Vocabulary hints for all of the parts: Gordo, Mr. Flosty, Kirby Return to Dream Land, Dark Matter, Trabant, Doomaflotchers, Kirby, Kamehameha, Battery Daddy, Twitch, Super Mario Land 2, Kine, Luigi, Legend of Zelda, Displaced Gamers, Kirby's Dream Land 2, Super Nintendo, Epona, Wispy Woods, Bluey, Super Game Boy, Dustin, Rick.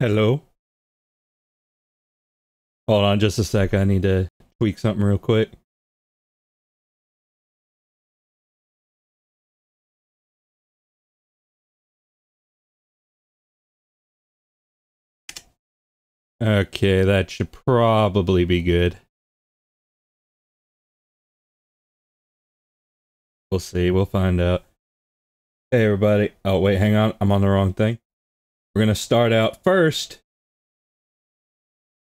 Hello? Hold on just a sec, I need to tweak something real quick. Okay, that should probably be good. We'll see, we'll find out. Hey everybody. Oh wait, hang on, I'm on the wrong thing. We're gonna start out first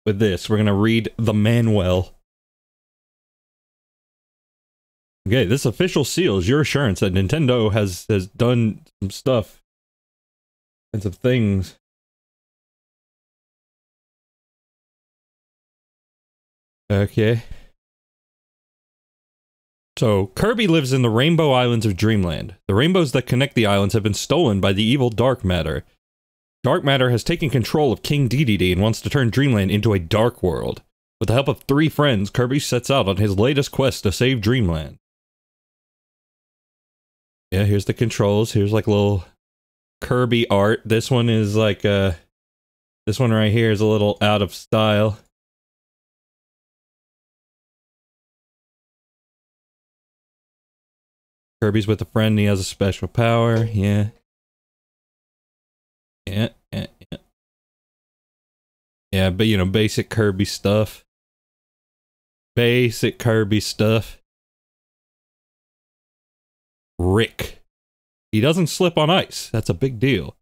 with this. We're gonna read the manual. Okay, this official seal is your assurance that Nintendo has done some stuff and some things. Okay. So, Kirby lives in the Rainbow Islands of Dreamland. The rainbows that connect the islands have been stolen by the evil Dark Matter. Dark Matter has taken control of King Dedede and wants to turn Dreamland into a dark world. With the help of three friends, Kirby sets out on his latest quest to save Dreamland. Yeah, here's the controls. Here's like little Kirby art. This one is like this one right here is a little out of style. Kirby's with a friend, he has a special power, yeah. Yeah, but you know, basic Kirby stuff. Basic Kirby stuff. Rick. He doesn't slip on ice, that's a big deal.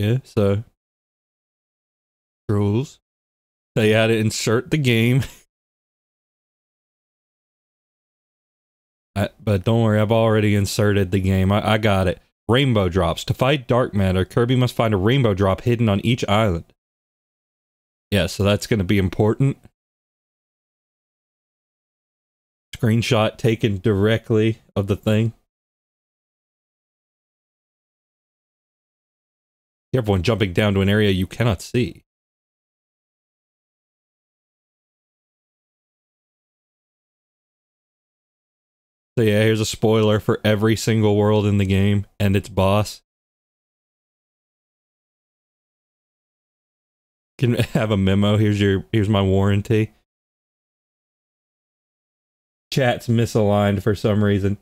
Yeah, so rules. Tell you how to insert the game. But don't worry, I've already inserted the game. I got it. Rainbow drops. To fight Dark Matter, Kirby must find a rainbow drop hidden on each island. Yeah, so that's going to be important. Screenshot taken directly of the thing. Careful when jumping down to an area you cannot see. So yeah, here's a spoiler for every single world in the game and its boss. Can have a memo, here's my warranty. Chat's misaligned for some reason.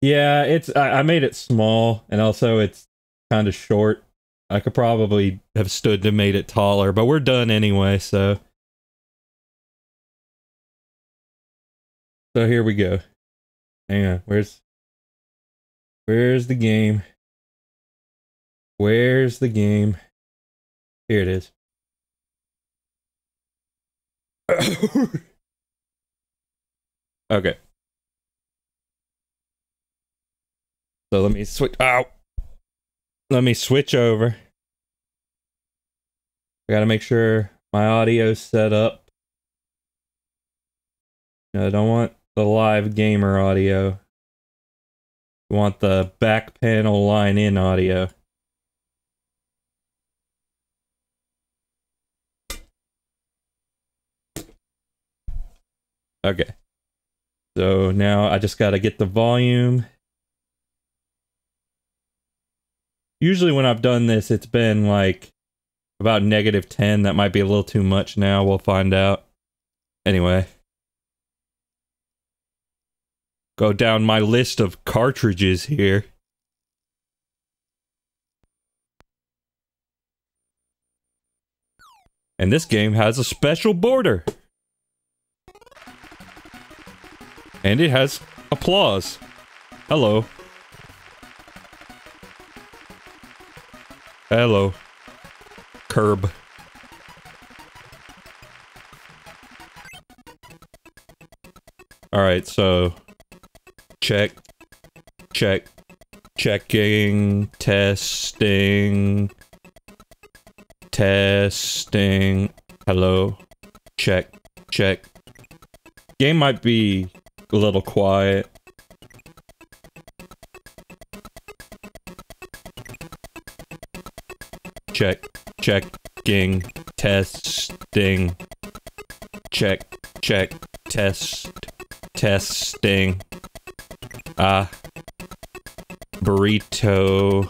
Yeah, I made it small and also it's kind of short. I could probably have stood and made it taller, but we're done anyway, so. So here we go. Hang on, where's the game? Where's the game? Here it is. Okay. So let me switch out. Let me switch over. I gotta make sure my audio's set up. No, I don't want the live gamer audio. I want the back panel line in audio. Okay. So now I just gotta get the volume. Usually when I've done this, it's been like about -10. That might be a little too much now. We'll find out. Anyway. Go down my list of cartridges here. And this game has a special border. And it has applause. Hello. Hello, Kirby. Alright, so checking, testing, hello, check. Game might be a little quiet. Checking, testing, Check. Test. Testing. Burrito.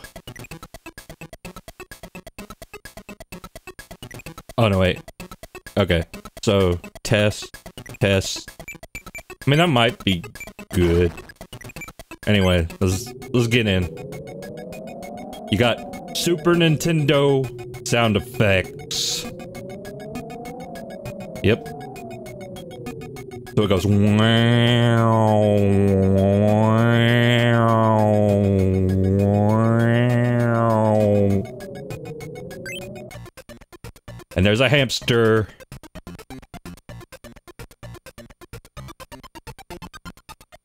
Oh, no, wait. Okay. So, test. Test. I mean, that might be good. Anyway, let's get in. You got Super Nintendo sound effects. Yep. So it goes wow, wow, wow. And there's a hamster.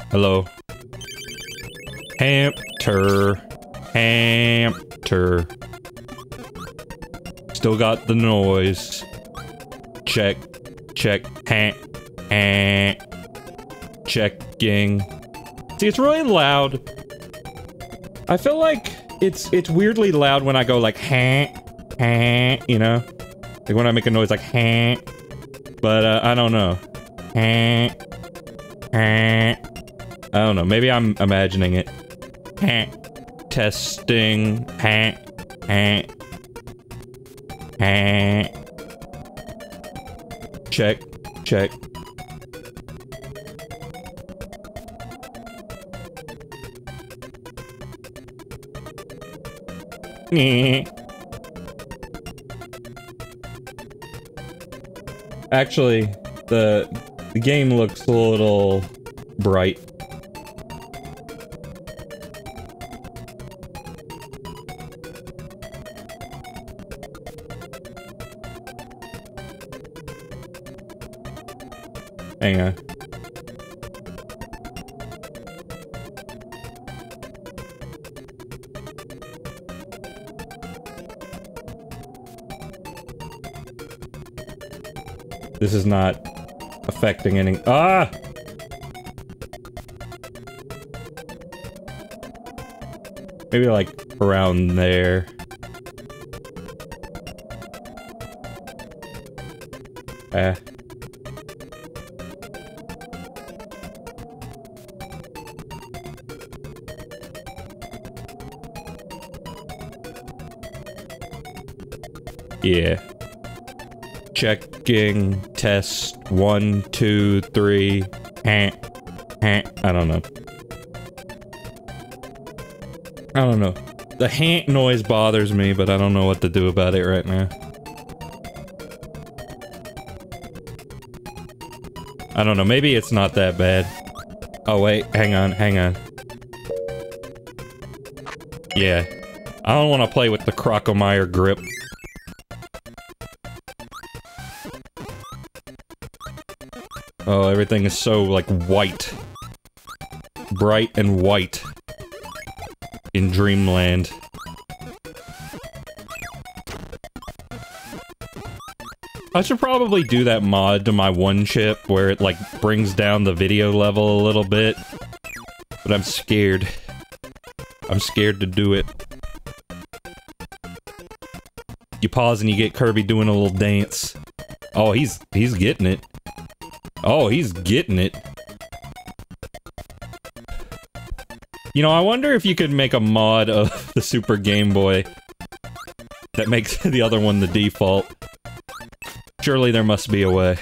Hello. Hamster. Hamster. Still got the noise. Check. Check. Checking. See, it's really loud. I feel like it's weirdly loud when I go like you know? Like when I make a noise like but I don't know. I don't know. Maybe I'm imagining it. Testing. Check. Check. Actually, the game looks a little bright. Hang on. This is not affecting any— Ah! Maybe like around there. Eh. Yeah. Checking. Test. 1, 2, 3. I don't know. I don't know. The hant noise bothers me, but I don't know what to do about it right now. I don't know. Maybe it's not that bad. Oh, wait. Hang on. Hang on. Yeah. I don't want to play with the Crocomire grip. Oh, everything is so, like, white. Bright and white. In Dreamland. I should probably do that mod to my one chip where it, like, brings down the video level a little bit. But I'm scared. I'm scared to do it. You pause and you get Kirby doing a little dance. Oh, he's getting it. Oh, he's getting it. You know, I wonder if you could make a mod of the Super Game Boy that makes the other one the default. Surely there must be a way.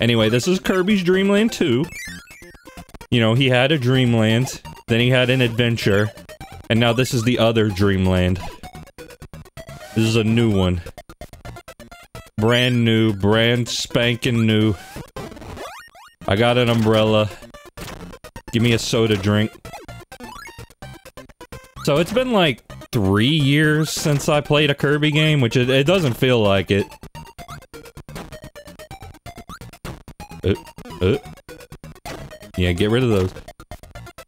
Anyway, this is Kirby's Dream Land 2. You know, he had a Dreamland, then he had an Adventure, and now this is the other Dreamland. This is a new one. Brand new, brand spanking new. I got an umbrella. Give me a soda drink. So it's been like 3 years since I played a Kirby game, which it doesn't feel like it. Yeah, get rid of those.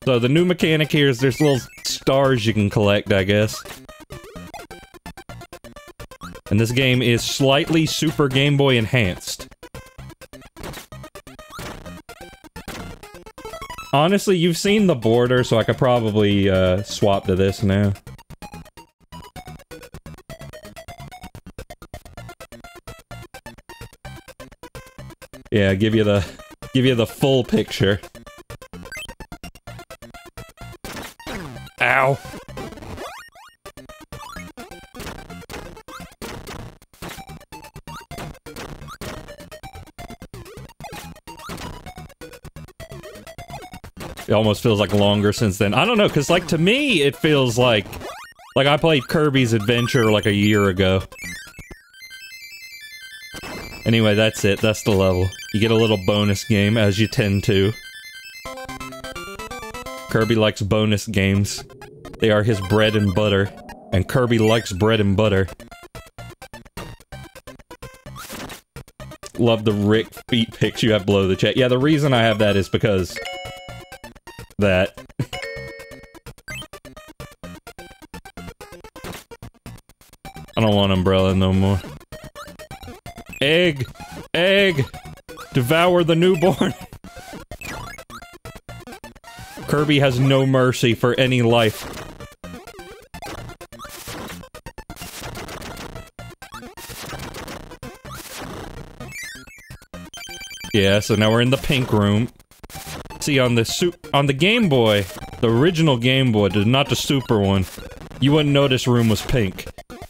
So the new mechanic here is there's little stars you can collect, I guess. And this game is slightly Super Game Boy enhanced. Honestly, you've seen the border, so I could probably, swap to this now. Yeah, give you the give you the full picture. Ow. It almost feels like longer since then. I don't know, because like to me it feels like I played Kirby's Adventure like a year ago. Anyway, that's it. That's the level. You get a little bonus game, as you tend to. Kirby likes bonus games. They are his bread and butter. And Kirby likes bread and butter. Love the Rick feet pics you have below the chat. Yeah, the reason I have that is because... that. I don't want umbrella no more. Egg! Egg! Devour the newborn! Kirby has no mercy for any life. Yeah, so now we're in the pink room. See, on the Game Boy, the original Game Boy, not the Super one, you wouldn't know this room was pink.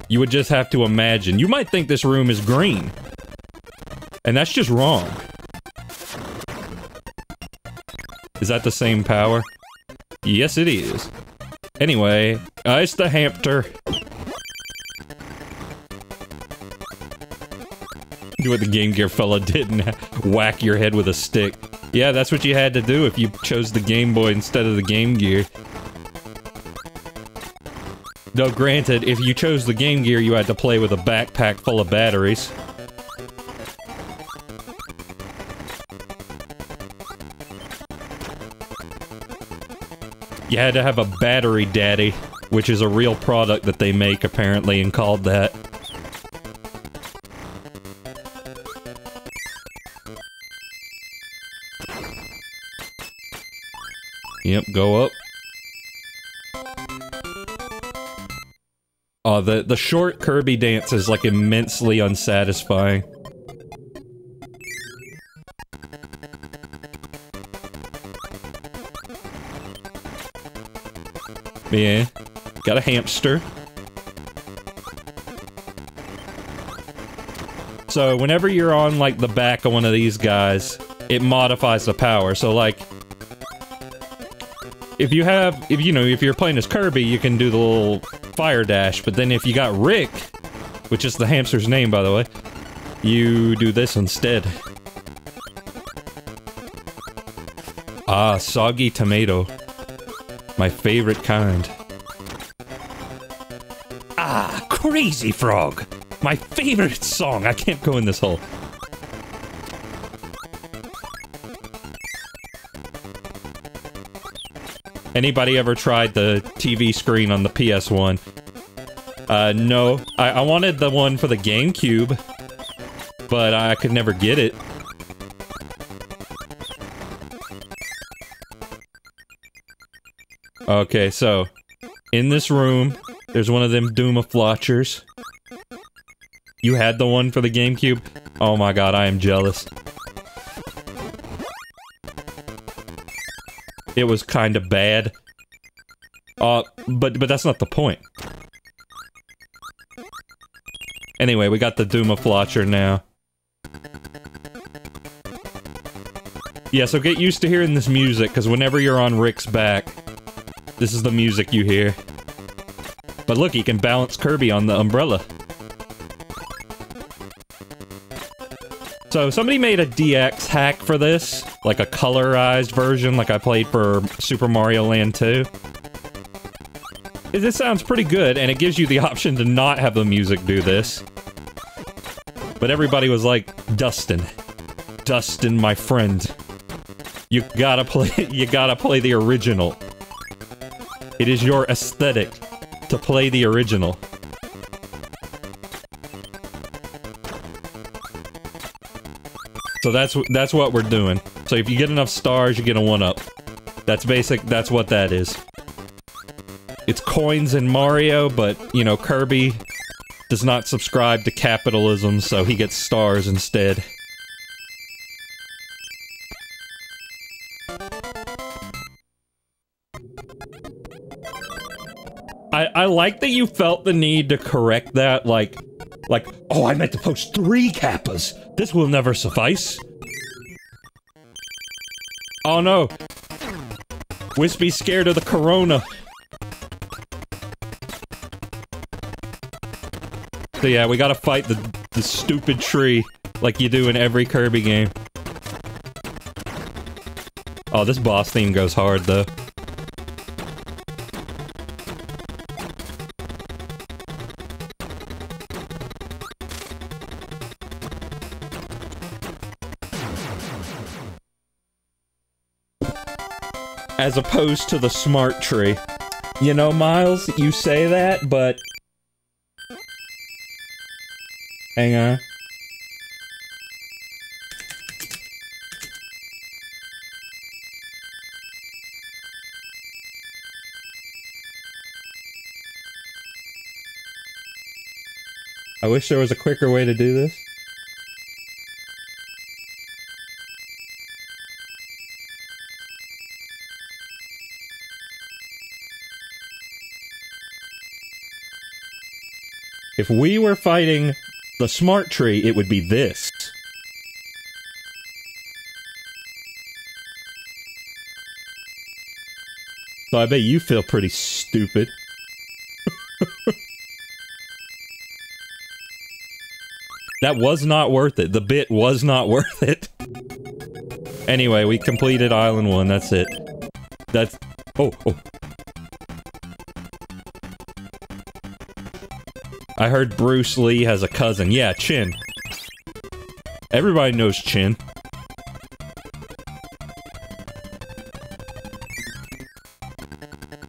You would just have to imagine. You might think this room is green. And that's just wrong. Is that the same power? Yes, it is. Anyway, it's the hamster. Do what the Game Gear fella did and whack your head with a stick. Yeah, that's what you had to do if you chose the Game Boy instead of the Game Gear. Though granted, if you chose the Game Gear, you had to play with a backpack full of batteries. You had to have a Battery Daddy, which is a real product that they make, apparently, and called that. Yep, go up. Oh, the short Kirby dance is, like, immensely unsatisfying. Yeah, got a hamster. So whenever you're on like the back of one of these guys, it modifies the power. So like, if you're playing as Kirby, you can do the little fire dash. But then if you got Rick, which is the hamster's name, by the way, you do this instead. Ah, soggy tomato. My favorite kind. Ah, Crazy Frog! My favorite song! I can't go in this hole. Anybody ever tried the TV screen on the PS1? No. I wanted the one for the GameCube, but I could never get it. Okay, so, in this room, there's one of them Doomaflotchers. You had the one for the GameCube? Oh my god, I am jealous. It was kinda bad. But that's not the point. Anyway, we got the Doomaflotcher now. Yeah, so get used to hearing this music, because whenever you're on Rick's back, this is the music you hear. But look, he can balance Kirby on the umbrella. So, somebody made a DX hack for this. Like a colorized version, like I played for Super Mario Land 2. This sounds pretty good, and it gives you the option to not have the music do this. But everybody was like, Dustin. Dustin, my friend. You gotta play the original. It is your aesthetic to play the original. So that's what we're doing. So if you get enough stars, you get a 1-up. That's basic, that's what that is. It's coins in Mario, but, you know, Kirby does not subscribe to capitalism, so he gets stars instead. I like that you felt the need to correct that, like, oh, I meant to post 3 kappas. This will never suffice. Oh no. Wispy's scared of the corona. So yeah, we gotta fight the stupid tree, like you do in every Kirby game. Oh, this boss theme goes hard, though. As opposed to the smart tree. You know, Miles, you say that, but... Hang on. I wish there was a quicker way to do this. If we were fighting the smart tree, it would be this. So I bet you feel pretty stupid. That was not worth it. The bit was not worth it. Anyway, we completed Island 1. That's it. That's... Oh, oh. I heard Bruce Lee has a cousin. Yeah, Chin. Everybody knows Chin.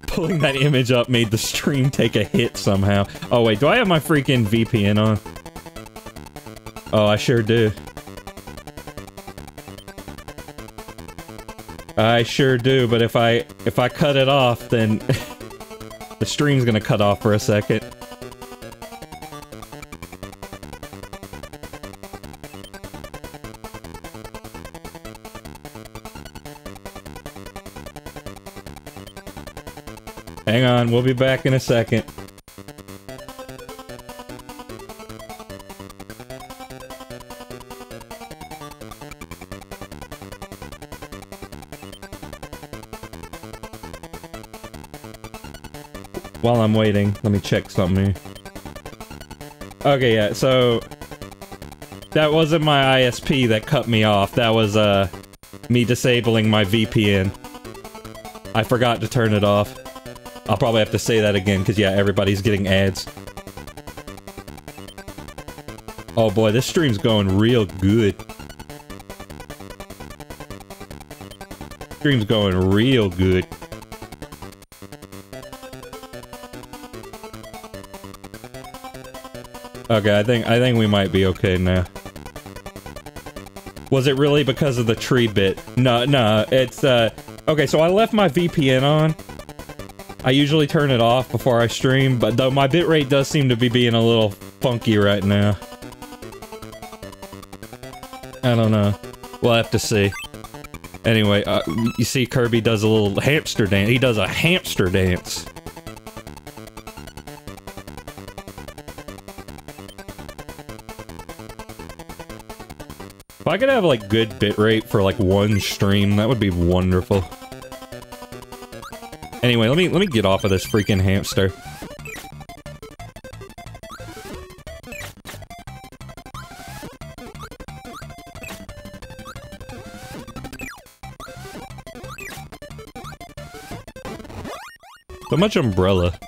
Pulling that image up made the stream take a hit somehow. Oh wait, do I have my freaking VPN on? Oh, I sure do. I sure do, but if I cut it off, then the stream's gonna cut off for a second. Hang on, we'll be back in a second. While I'm waiting, let me check something here. Okay, yeah, so... That wasn't my ISP that cut me off, that was, me disabling my VPN. I forgot to turn it off. I'll probably have to say that again, because yeah, everybody's getting ads. Oh boy, this stream's going real good. Stream's going real good. Okay, I think we might be okay now. Was it really because of the tree bit? No, no, it's, okay, so I left my VPN on. I usually turn it off before I stream, but though my bitrate does seem to be being a little funky right now. I don't know. We'll have to see. Anyway, you see Kirby does a little hamster dance. He does a hamster dance. If I could have, like, good bitrate for, like, one stream, that would be wonderful. Anyway, let me get off of this freaking hamster. So much umbrella.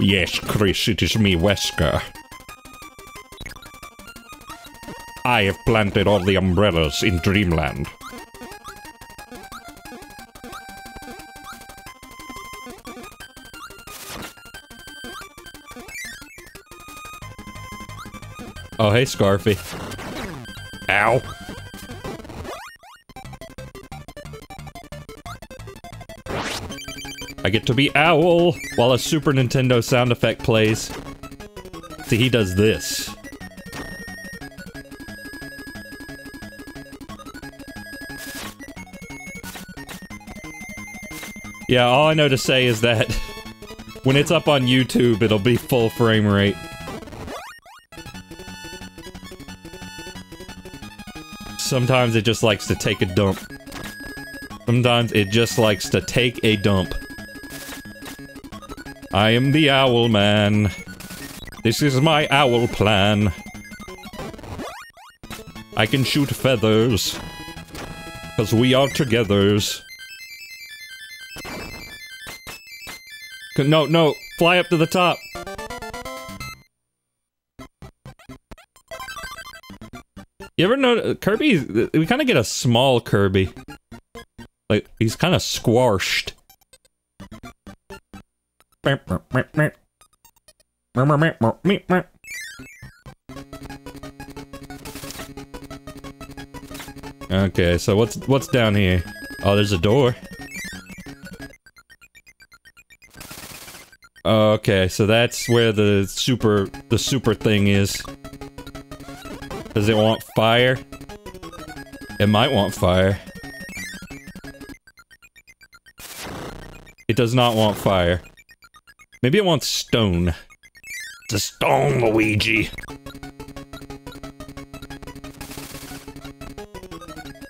Yes, Chris, it is me, Wesker. I have planted all the umbrellas in Dreamland. Oh, hey, Scarfy. Ow. I get to be Owl while a Super Nintendo sound effect plays. See, he does this. Yeah, all I know to say is that when it's up on YouTube, it'll be full frame rate. Sometimes it just likes to take a dump. Sometimes it just likes to take a dump. I am the owl man. This is my owl plan. I can shoot feathers. 'Cause we are togethers. No, no, fly up to the top. You ever know Kirby? We kind of get a small Kirby. Like, he's kind of squashed. Okay, so what's down here? Oh, there's a door. Okay, so that's where the super thing is. Does it want fire? It might want fire. It does not want fire. Maybe it wants stone. It's a stone, Luigi.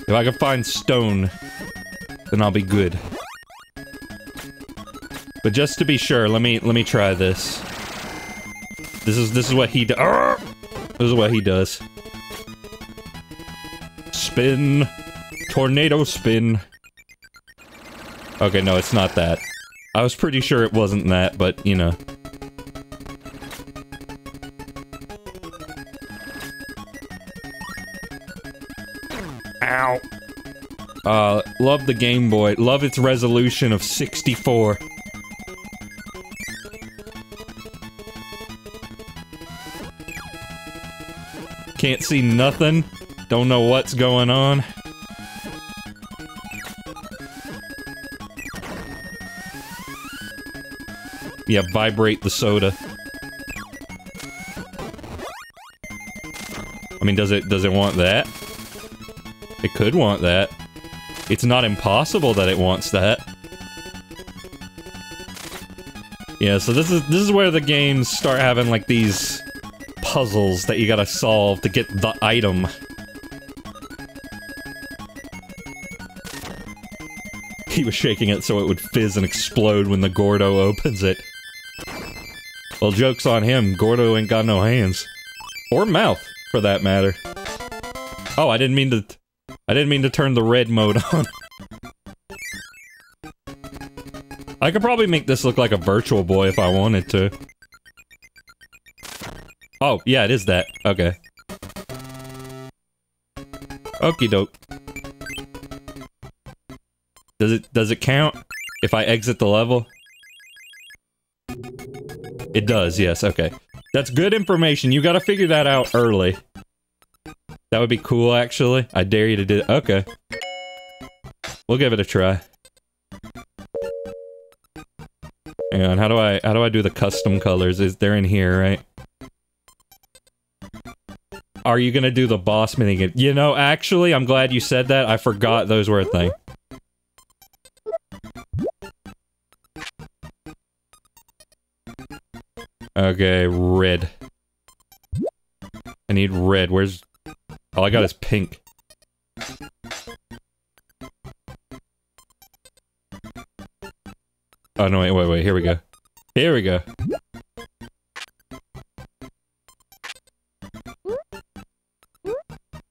If I can find stone, then I'll be good. But just to be sure, let me try this. This is what he does. This is what he does. Spin, tornado spin. Okay, no, it's not that. I was pretty sure it wasn't that, but you know. Ow. Love the Game Boy. Love its resolution of 64. Can't see nothing. Don't know what's going on. Yeah, vibrate the soda. I mean, does it want that? It could want that. It's not impossible that it wants that. Yeah, so this is where the games start having like these puzzles that you gotta solve to get the item. He was shaking it so it would fizz and explode when the Gordo opens it. Well, joke's on him. Gordo ain't got no hands. Or mouth, for that matter. Oh, I didn't mean to turn the red mode on. I could probably make this look like a Virtual Boy if I wanted to. Oh, yeah, it is that. Okay. Okie doke. Does it count if I exit the level? It does, yes, okay. That's good information. You gotta figure that out early. That would be cool, actually. I dare you to do it. Okay. We'll give it a try. Hang on, how do I do the custom colors? They're in here, right? Are you gonna do the boss minigame? You know, actually, I'm glad you said that. I forgot those were a thing. Okay, red. I need red. Where's... All I got is pink. Oh, no, wait, here we go. Here we go.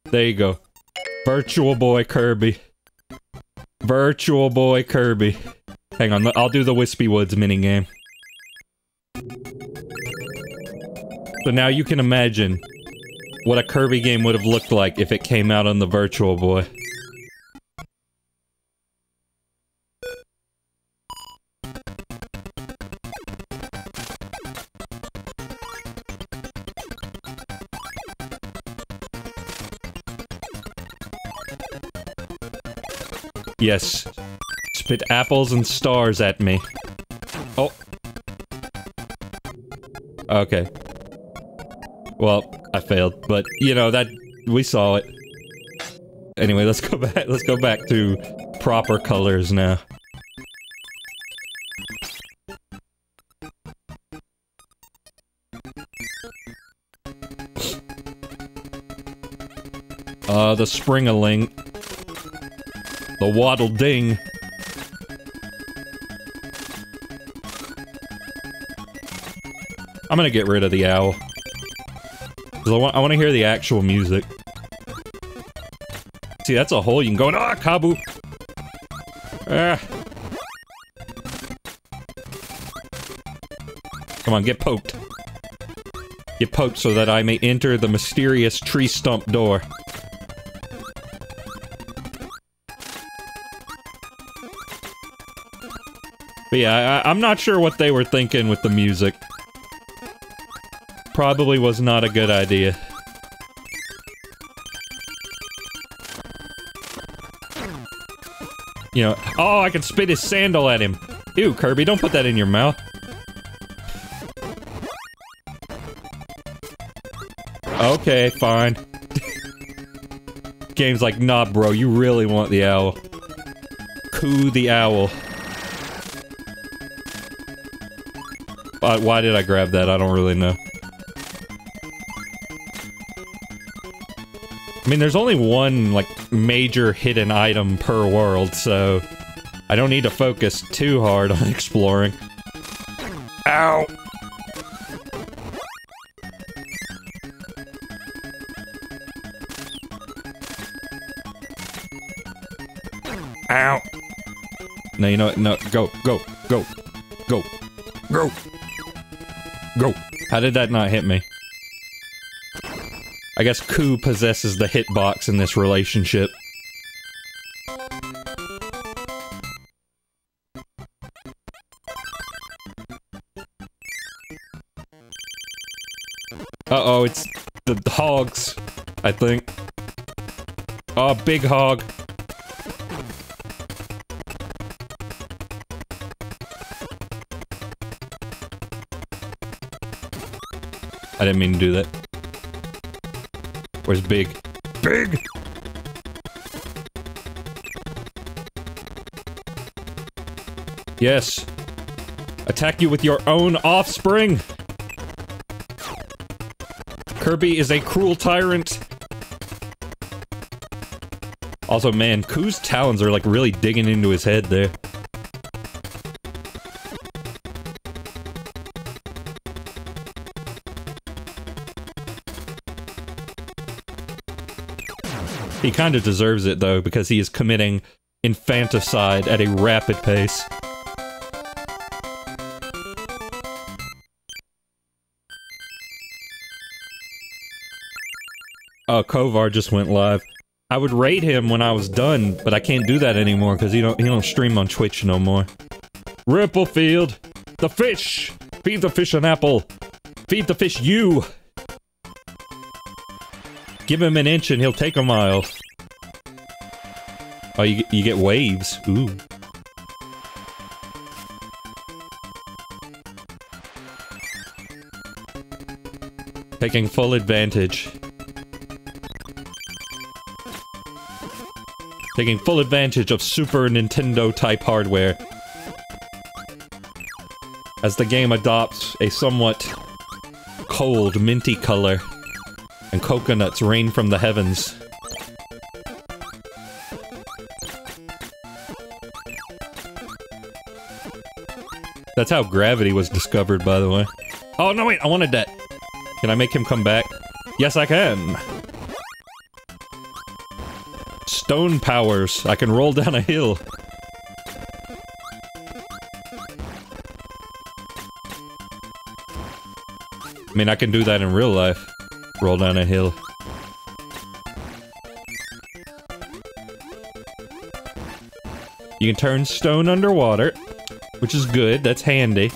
There you go. Virtual Boy Kirby. Virtual Boy Kirby. Hang on, I'll do the Wispy Woods minigame. So now you can imagine what a Kirby game would have looked like if it came out on the Virtual Boy. Yes. Spit apples and stars at me. Oh. Okay. Well, I failed, but, you know, that... we saw it. Anyway, let's go back to proper colors now. The spring-a-ling. The waddle-ding. I'm gonna get rid of the owl. Cause I wanna hear the actual music. See, that's a hole you can go in. Ah, Kabu! Ah. Come on, get poked. Get poked so that I may enter the mysterious tree stump door. But yeah, I'm not sure what they were thinking with the music. Probably was not a good idea. You know, oh, I can spit his sandal at him. Ew, Kirby, don't put that in your mouth. Okay, fine. Game's like, nah, bro, you really want the owl. Coo the owl. Why did I grab that? I don't really know. I mean, there's only one, like, major hidden item per world, so... I don't need to focus too hard on exploring. Ow! Ow! No, you know what? No, go, go, go, go, go! Go! How did that not hit me? I guess Coo possesses the hitbox in this relationship. Uh-oh, it's the hogs, I think. Oh, big hog. I didn't mean to do that. Where's Big? Big! Yes. Attack you with your own offspring! Kirby is a cruel tyrant. Also, man, Coo's talons are like really digging into his head there. He kind of deserves it, though, because he is committing infanticide at a rapid pace. Oh, Kovar just went live. I would raid him when I was done, but I can't do that anymore, because he don't stream on Twitch no more. Ripplefield! The fish! Feed the fish an apple! Feed the fish you! Give him an inch and he'll take a mile. Oh, you get waves. Ooh. Taking full advantage. Taking full advantage of Super Nintendo-type hardware. As the game adopts a somewhat cold, minty color. And coconuts rain from the heavens. That's how gravity was discovered, by the way. Oh, no, wait, I wanted that. Can I make him come back? Yes, I can. Stone powers. I can roll down a hill. I mean, I can do that in real life. Roll down a hill. You can turn stone underwater, which is good, that's handy.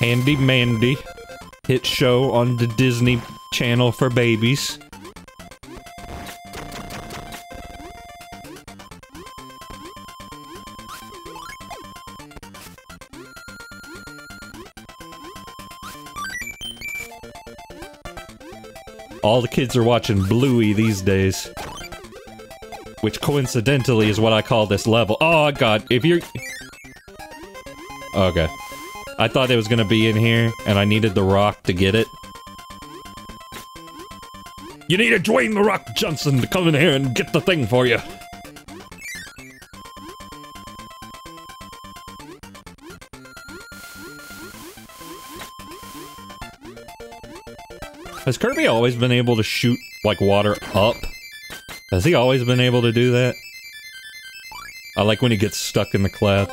Handy Mandy. Hit show on the Disney Channel for babies. All the kids are watching Bluey these days. Which coincidentally is what I call this level. Oh god, if you're... Okay. I thought it was gonna be in here, and I needed the rock to get it. You need a Dwayne The Rock Johnson to come in here and get the thing for you. Has Kirby always been able to shoot, like, water up? Has he always been able to do that? I like when he gets stuck in the cloud.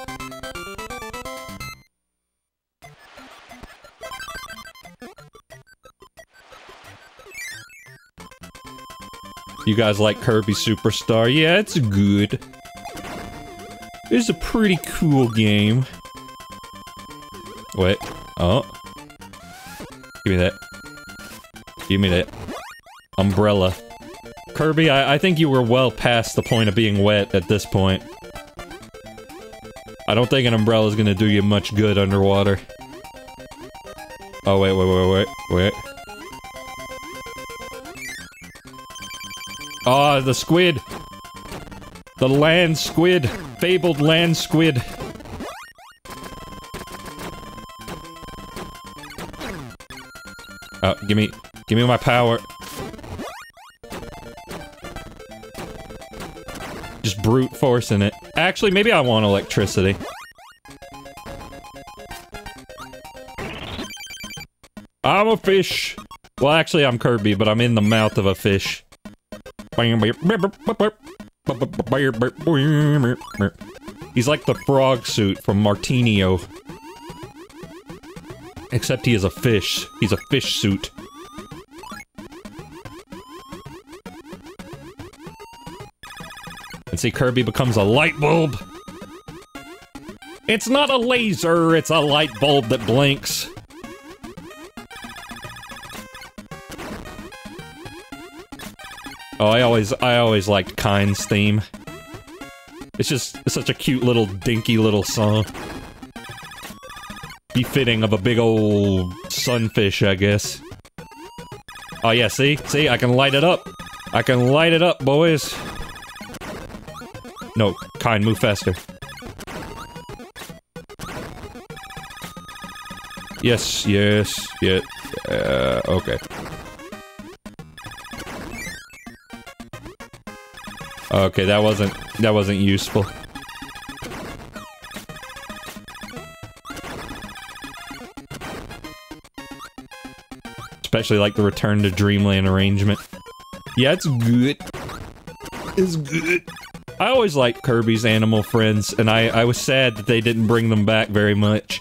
You guys like Kirby Superstar? Yeah, it's good. It's a pretty cool game. Wait. Oh. Give me that. Give me that. Umbrella. Kirby, I think you were well past the point of being wet at this point. I don't think an umbrella is gonna do you much good underwater. Oh, wait. Ah, oh, the squid! The land squid! Fabled land squid! Oh, give me my power. Just brute forcing it. Actually, maybe I want electricity. I'm a fish! Well, actually, I'm Kirby, but I'm in the mouth of a fish. He's like the frog suit from Martinio. Except he is a fish. He's a fish suit. And see, Kirby becomes a light bulb. It's not a laser, it's a light bulb that blinks. Oh, I always liked Kine's theme. It's just such a cute little dinky little song. Befitting of a big old sunfish, I guess. Oh yeah, see, I can light it up. I can light it up, boys. No, Kine, move faster. Yes. Okay. Okay, that wasn't useful. Especially like the Return to Dreamland arrangement. Yeah, it's good. It's good. I always liked Kirby's animal friends, and I was sad that they didn't bring them back very much.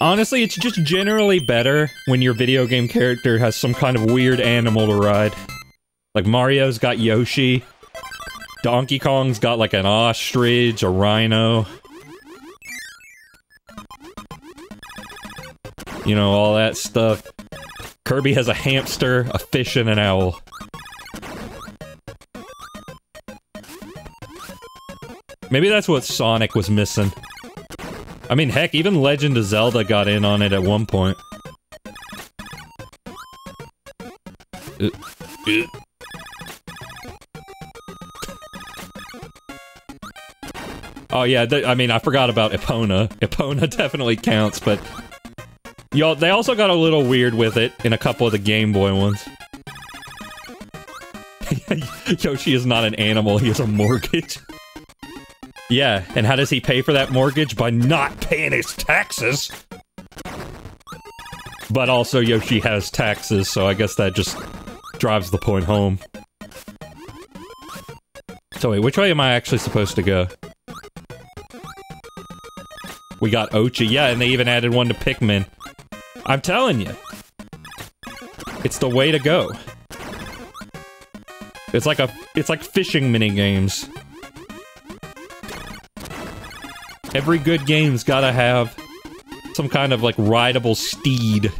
Honestly, it's just generally better when your video game character has some kind of weird animal to ride. Like Mario's got Yoshi. Donkey Kong's got like an ostrich, a rhino. You know, all that stuff. Kirby has a hamster, a fish, and an owl. Maybe that's what Sonic was missing. I mean, heck, even Legend of Zelda got in on it at one point. Oh yeah, I forgot about Epona. Epona definitely counts, but... Y'all, they also got a little weird with it in a couple of the Game Boy ones. Yoshi is not an animal, he is a mortgage. Yeah, and how does he pay for that mortgage? By not paying his taxes! But also Yoshi has taxes, so I guess that just drives the point home. So wait, which way am I actually supposed to go? We got Ochi, yeah, and they even added one to Pikmin. I'm telling you. It's the way to go. It's like fishing minigames. Every good game's gotta have some kind of, like, rideable steed.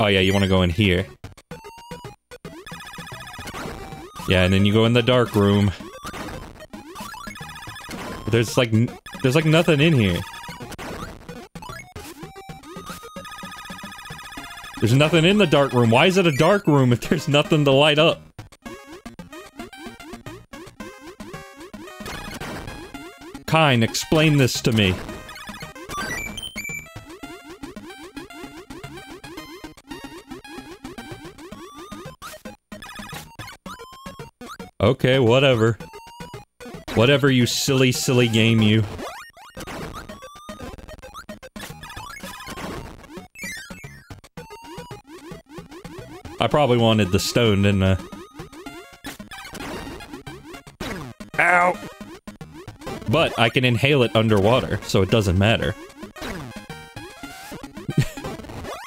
Oh yeah, you wanna go in here. Yeah, and then you go in the dark room. There's like nothing in here. There's nothing in the dark room. Why is it a dark room if there's nothing to light up? Kine, explain this to me. Okay, whatever. Whatever, you silly, silly game, you. I probably wanted the stone, didn't I? Ow! But I can inhale it underwater, so it doesn't matter.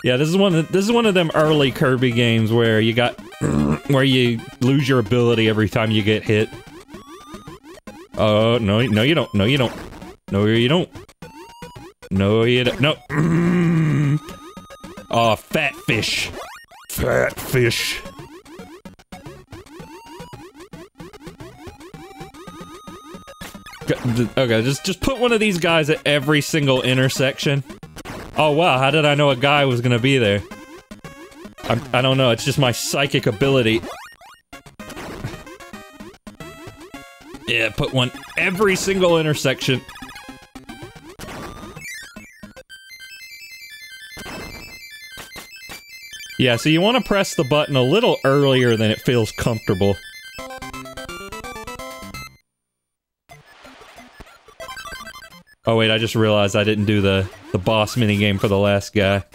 Yeah, this is one of them early Kirby games where you got where you lose your ability every time you get hit. Oh, no, no you don't. No you don't. No you don't. No you don't. No. Oh, fat fish. Fat fish. Okay, just put one of these guys at every single intersection. Oh wow, how did I know a guy was gonna be there? I don't know, it's just my psychic ability. Yeah, put one every single intersection. Yeah, so you want to press the button a little earlier than it feels comfortable. Oh wait, I just realized I didn't do the boss minigame for the last guy.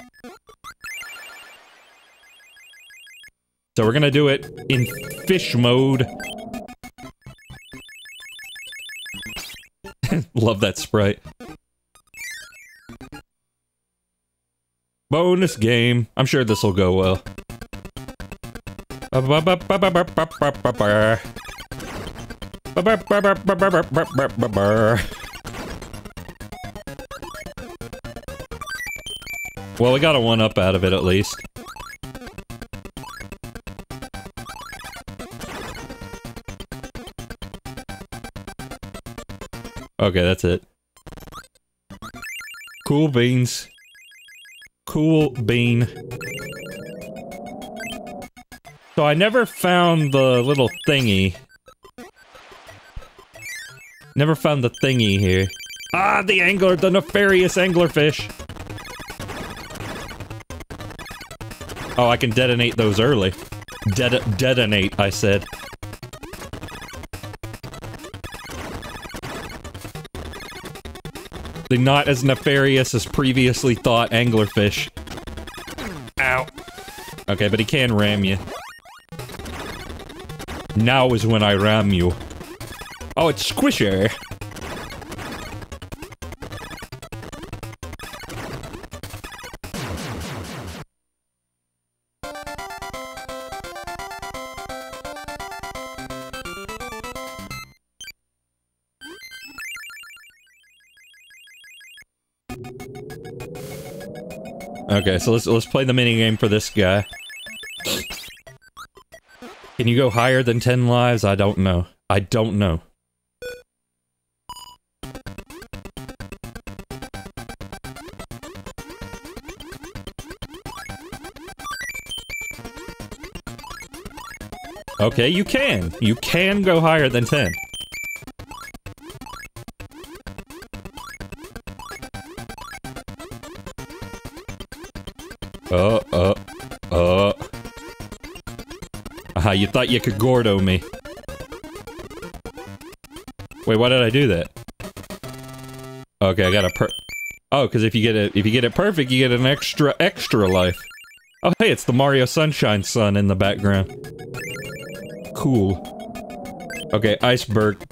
So we're gonna do it in fish mode. Love that sprite. Bonus game. I'm sure this will go well. Well, we got a 1-up out of it at least. Okay, that's it. Cool beans. Cool bean. So I never found the little thingy. Never found the thingy here. Ah, the angler, the nefarious anglerfish. Oh, I can detonate those early. Detonate, I said. The not as nefarious as previously thought anglerfish. Ow. Okay, but he can ram you. Now is when I ram you. Oh, it's Squisher. Okay, so let's play the minigame for this guy. Can you go higher than 10 lives? I don't know. I don't know. Okay, you can. You can go higher than 10. Aha, you thought you could Gordo me. Wait, why did I do that? Okay, I got a Oh, because if you get it perfect, you get an extra life. Oh hey, it's the Mario Sunshine sun in the background. Cool. Okay, iceberg.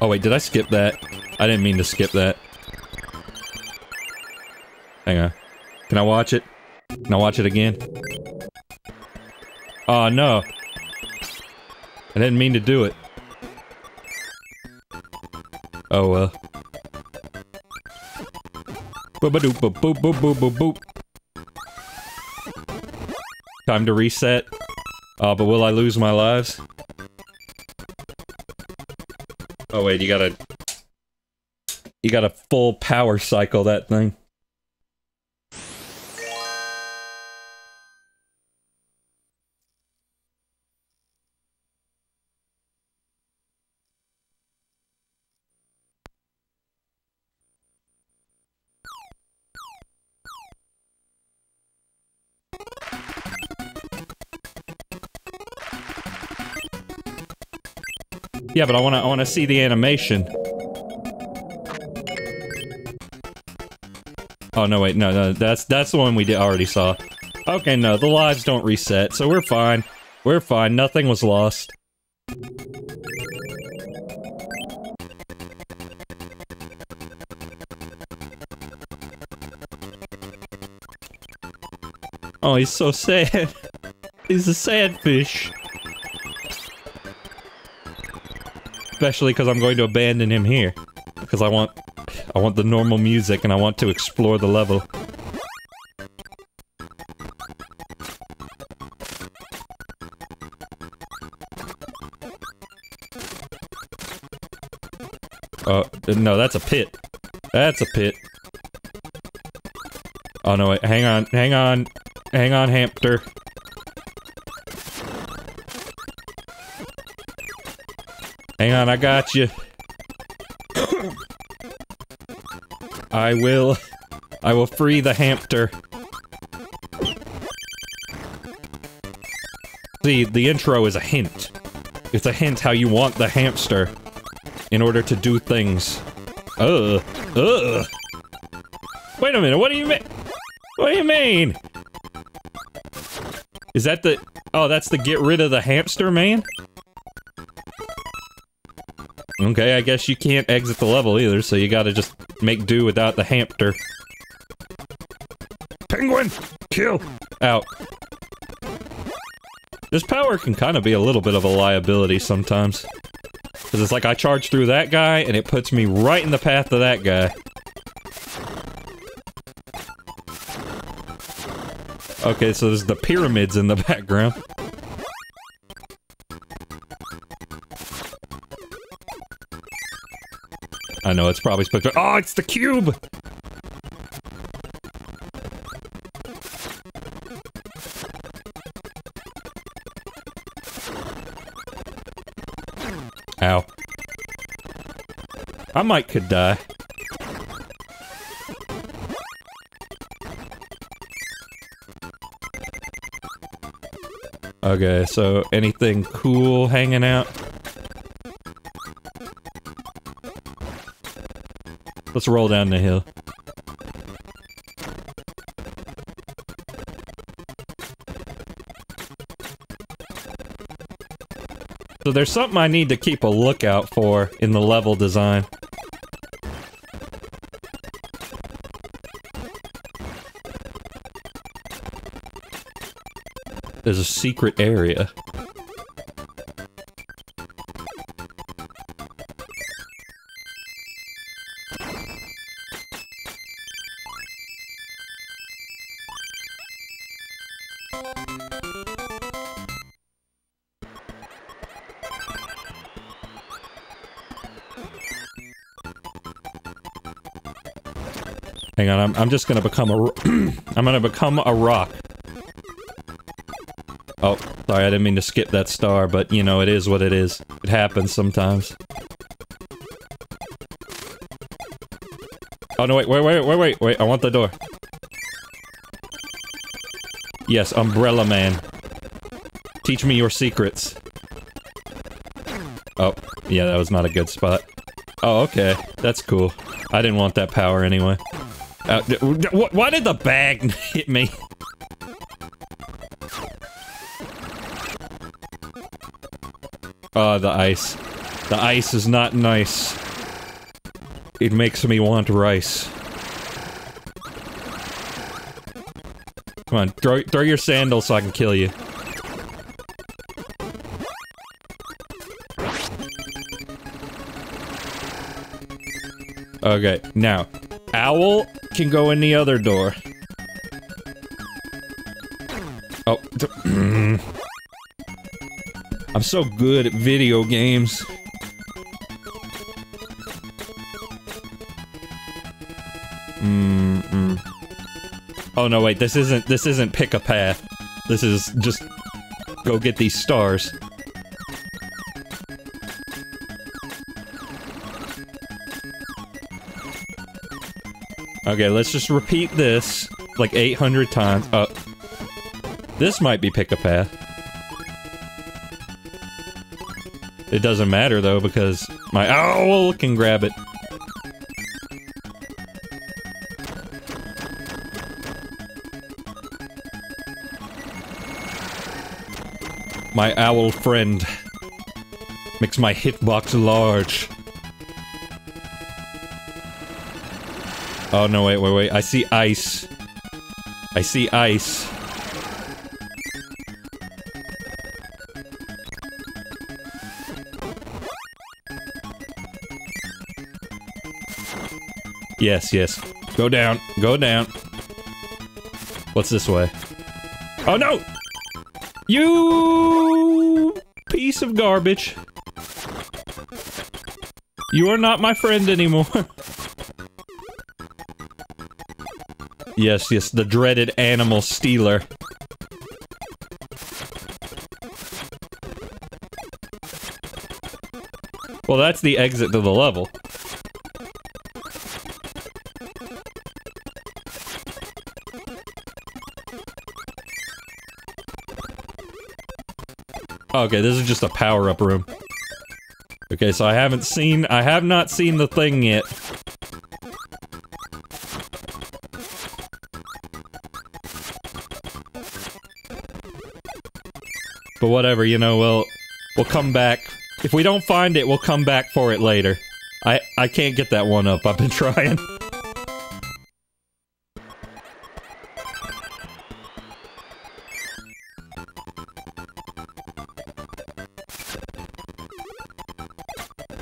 Oh wait, did I skip that? I didn't mean to skip that. Hang on. Can I watch it? Can I watch it again? Oh no. I didn't mean to do it. Oh well. Boop boop boop boop boop boop boop. Time to reset. Oh, but will I lose my lives? Oh wait, you gotta full power cycle that thing. Yeah, but I wanna see the animation. Oh, no, wait, no, that's the one we already saw. Okay, no, the lives don't reset, so we're fine. We're fine, nothing was lost. Oh, he's so sad. He's a sad fish. Especially because I'm going to abandon him here. Because I want the normal music and I want to explore the level. Oh, no, that's a pit. That's a pit. Oh, no, wait, hang on, hang on. Hang on, hamster. Hang on, I got you. I will free the hamster. See, the intro is a hint. It's a hint how you want the hamster in order to do things. Ugh. Wait a minute, what do you mean? What do you mean? Is that the... Oh, that's the get rid of the hamster, man? Okay, I guess you can't exit the level either, so you gotta just make do without the hamster. Penguin! Kill! Out. This power can kind of be a little bit of a liability sometimes. Because it's like I charge through that guy, and it puts me right in the path of that guy. Okay, so there's the pyramids in the background. I know, it's probably supposed to- Oh, it's the cube! Ow. I might could die. Okay, so anything cool hanging out? Let's roll down the hill. So there's something I need to keep a lookout for in the level design. There's a secret area. Hang on, I'm just gonna become a I'm gonna become a rock. Oh, sorry, I didn't mean to skip that star, but, you know, it is what it is. It happens sometimes. Oh, no, wait, I want the door. Yes, Umbrella Man. Teach me your secrets. Oh, yeah, that was not a good spot. Oh, okay, that's cool. I didn't want that power anyway. Why did the bag hit me? Oh, the ice. The ice is not nice. It makes me want rice. Come on, throw your sandals so I can kill you. Okay, now, Owl can go in the other door. Oh, I'm so good at video games. Oh no, wait, this isn't pick a path. This is just go get these stars. Okay, let's just repeat this like 800 times. This might be pick a path. It doesn't matter though, because my owl can grab it. My owl friend makes my hitbox large. Oh no, wait, wait, wait. I see ice. I see ice. Yes, yes. Go down. Go down. What's this way? Oh no! You piece of garbage. You are not my friend anymore. Yes, yes, the dreaded animal stealer. Well, that's the exit to the level. Okay, this is just a power-up room. Okay, so I have not seen the thing yet. But whatever, you know, we'll come back. If we don't find it, we'll come back for it later. I can't get that one up. I've been trying.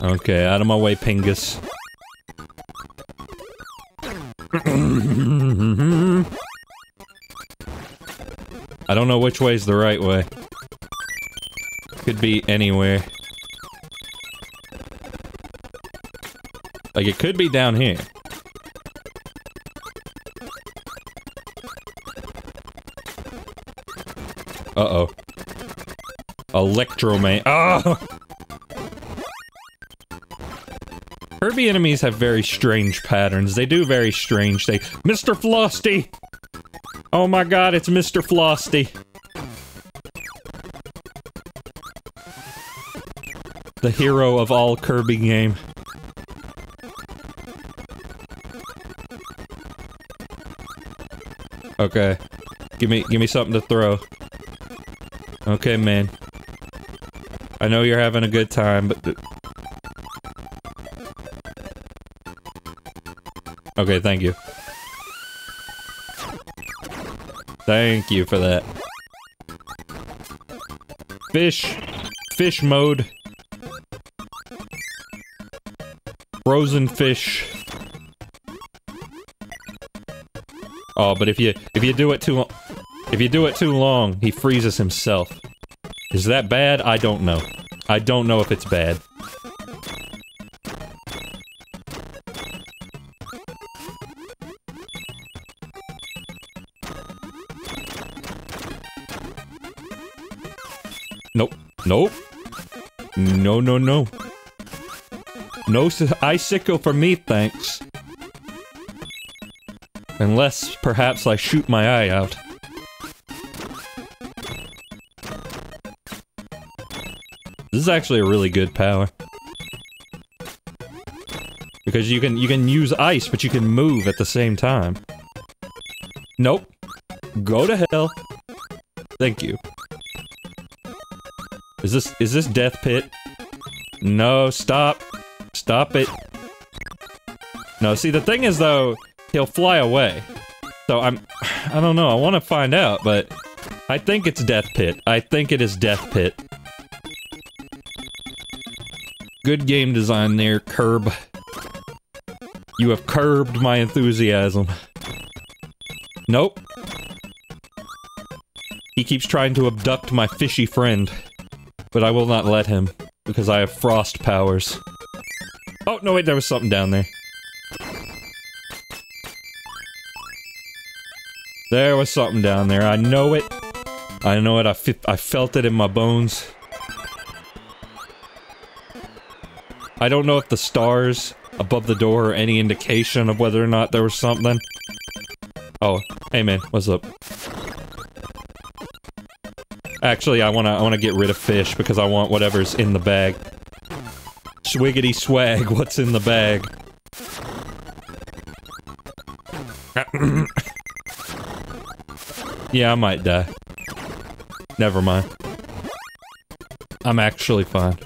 Okay, out of my way, Pingus. I don't know which way's the right way. Could be anywhere. Like, it could be down here. Uh-oh. Electroman. Oh! Kirby enemies have very strange patterns. They do very strange things. Mr. Flosty! Oh my god, it's Mr. Flosty. The hero of all Kirby game. Okay. Give me something to throw. Okay, man. I know you're having a good time, but... Okay, thank you. Thank you for that. Fish. Fish mode. Frozen fish. Oh, but if you do it too long, he freezes himself. Is that bad? I don't know. I don't know if it's bad. Nope. Nope. No, no, no. No icicle for me, thanks. Unless, perhaps, I shoot my eye out. This is actually a really good power. Because you can use ice, but you can move at the same time. Nope. Go to hell. Thank you. Is this Death Pit? No, stop. Stop it. No, see, the thing is, though, he'll fly away. So I don't know, I want to find out, but I think it's Death Pit. I think it is Death Pit. Good game design there, Kirby. You have curbed my enthusiasm. Nope. He keeps trying to abduct my fishy friend. But I will not let him, because I have frost powers. Oh, no, wait, there was something down there. There was something down there, I know it. I know it, I felt it in my bones. I don't know if the stars above the door are any indication of whether or not there was something. Oh, hey man, what's up? Actually, I wanna get rid of fish because I want whatever's in the bag. Swiggity swag, what's in the bag? Yeah, I might die. Never mind. I'm actually fine.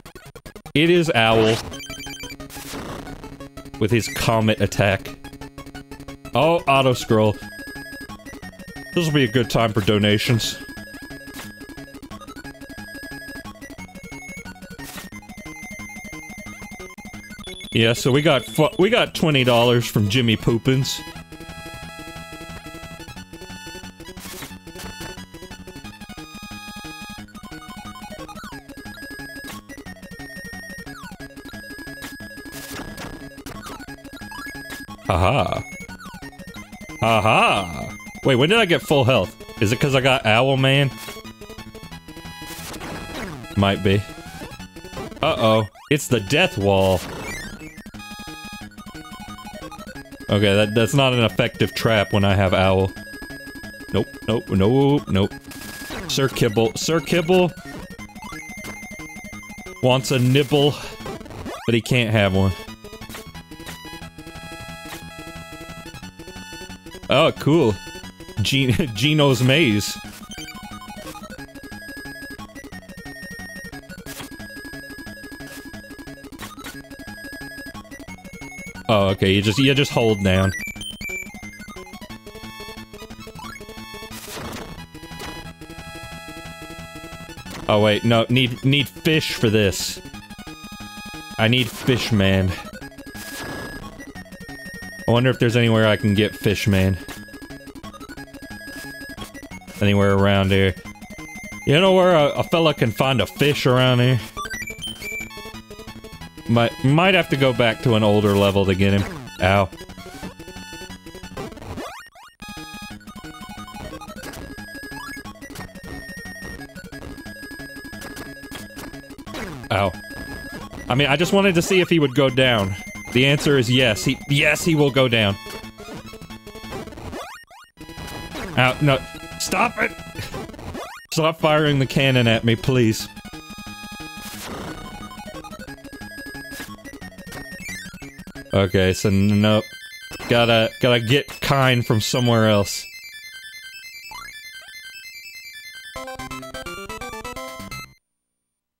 It is Owl. With his comet attack. Oh, auto-scroll. This'll be a good time for donations. Yeah, so we got $20 from Jimmy Poopins. Haha. Haha. Wait, when did I get full health? Is it because I got Owl Man? Might be. Uh-oh. It's the death wall. Okay, that's not an effective trap when I have Owl. Nope, nope, nope, nope. Sir Kibble. Sir Kibble wants a nibble, but he can't have one. Oh, cool. Gino's Maze. Oh, okay, you just hold down. Oh wait, no, need fish for this. I need fish, man. I wonder if there's anywhere I can get fish, man. Anywhere around here. You know where a fella can find a fish around here? Might have to go back to an older level to get him. Ow. Ow. I mean, I just wanted to see if he would go down. The answer is yes. Yes, he will go down. Ow, no. Stop it! Stop firing the cannon at me, please. Okay, so nope. Gotta get Kine from somewhere else.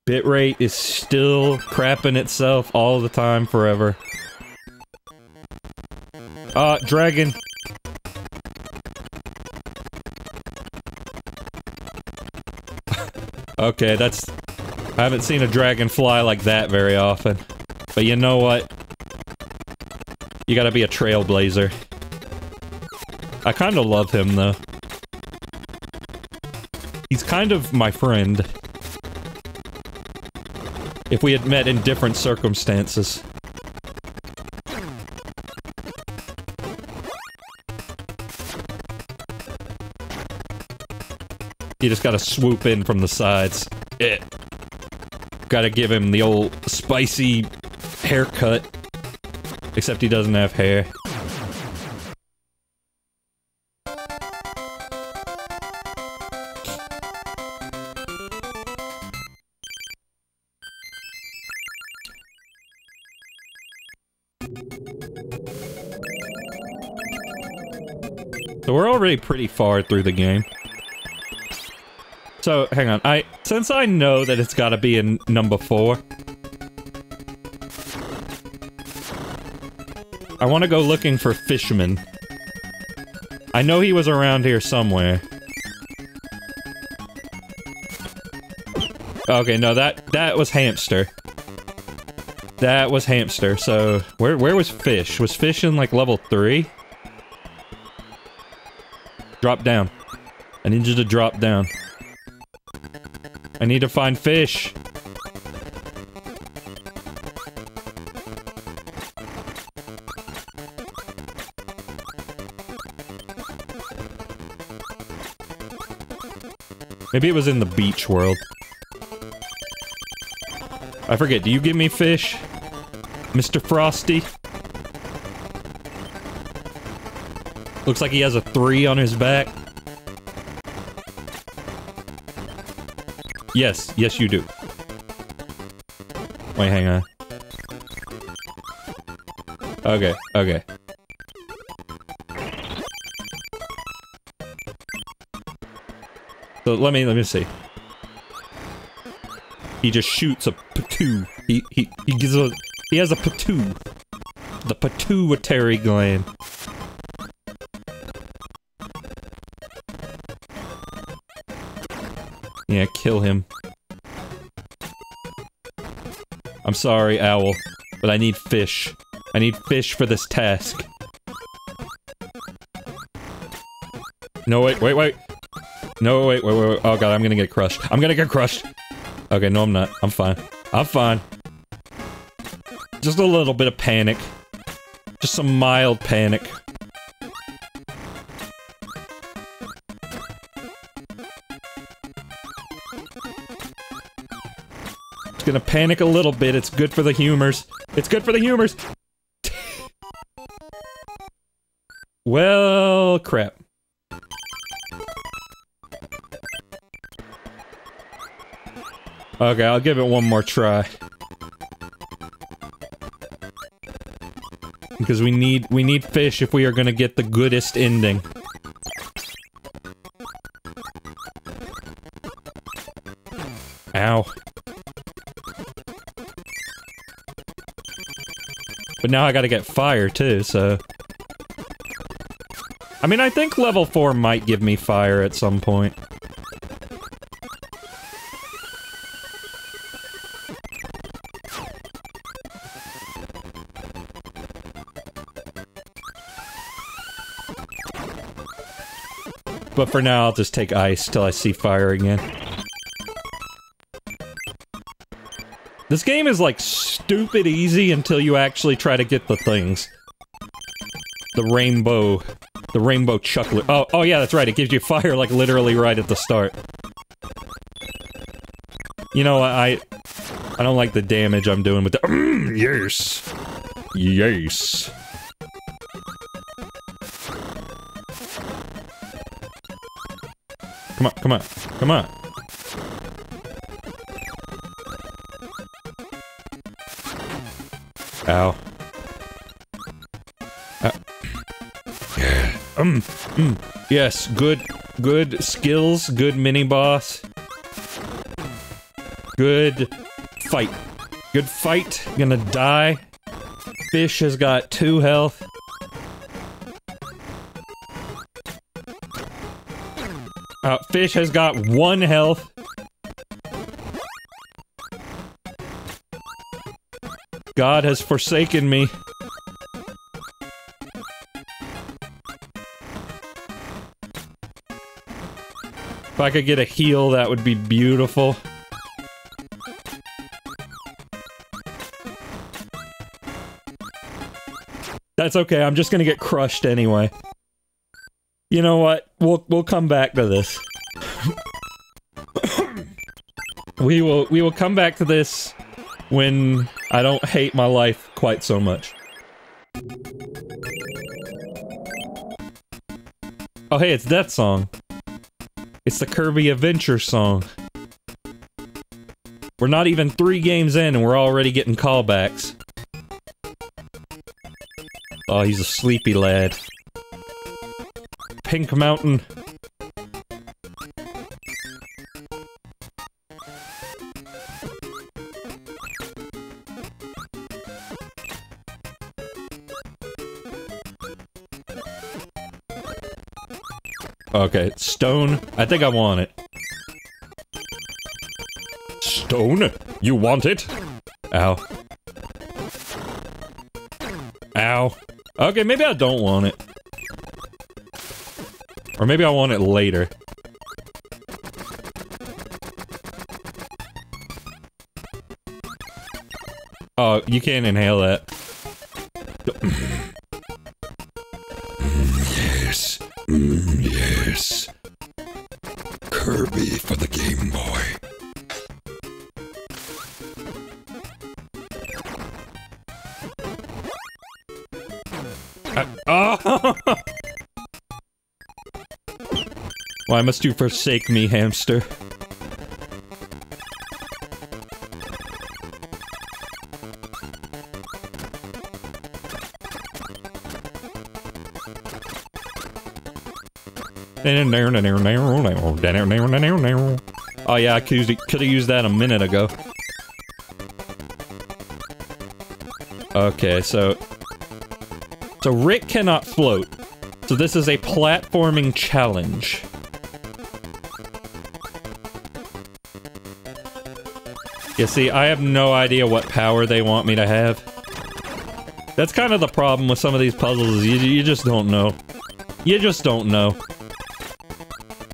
Bitrate is still crapping itself all the time, forever. Dragon. Okay, that's... I haven't seen a dragon fly like that very often. But you know what? You gotta be a trailblazer. I kinda love him, though. He's kind of my friend. If we had met in different circumstances. You just gotta swoop in from the sides. Eh. Gotta give him the old spicy haircut. Except he doesn't have hair. So we're already pretty far through the game. So, hang on, since I know that it's gotta be in number 4... I want to go looking for Fishman. I know he was around here somewhere. Okay, no, that was Hamster. That was Hamster, so... Where was Fish? Was Fish in, like, level 3? Drop down. I need you to drop down. I need to find Fish. Maybe it was in the beach world. I forget, do you give me fish? Mr. Frosty? Looks like he has a 3 on his back. Yes, yes you do. Wait, hang on. Okay, okay. So let me see. He just shoots a patoo. He gives a has a patoo. The pituitary gland. Yeah, kill him. I'm sorry, Owl, but I need fish. I need fish for this task. No, wait, wait, wait. No, wait, wait, wait, wait. Oh god, I'm gonna get crushed. I'm gonna get crushed. Okay, no, I'm not. I'm fine. I'm fine. Just a little bit of panic. Just some mild panic. Just gonna panic a little bit. It's good for the humors. It's good for the humors. Well, crap. Okay, I'll give it one more try. Because we need fish if we are gonna get the goodest ending. Ow. But now I gotta get fire too, so... I mean, I think level 4 might give me fire at some point. But for now, I'll just take ice till I see fire again. This game is like stupid easy until you actually try to get the things. The rainbow chocolate. Oh yeah, that's right. It gives you fire like literally right at the start. You know, I don't like the damage I'm doing with the. Yes. Yes. Come on, come on, come on. Ow. Yeah. Yes, good skills, good mini-boss. Good fight. Good fight. Gonna die. Fish has got 2 health. Fish has got 1 health. God has forsaken me. If I could get a heal, that would be beautiful. That's okay, I'm just gonna get crushed anyway. You know what? We'll come back to this. we will come back to this when I don't hate my life quite so much. Oh hey, it's that song. It's the Kirby Adventure song. We're not even 3 games in and we're already getting callbacks. Oh, he's a sleepy lad. Pink Mountain. Okay, stone. I think I want it. Stone? You want it? Ow. Ow. Okay, maybe I don't want it. Or maybe I want it later. Oh, you can't inhale that. Yes. Yes. Kirby for the Game Boy. Oh! Why must you forsake me, hamster? Oh yeah, I could've used that a minute ago. Okay, so Rick cannot float. So this is a platforming challenge. You see, I have no idea what power they want me to have. That's kind of the problem with some of these puzzles, you just don't know. You just don't know.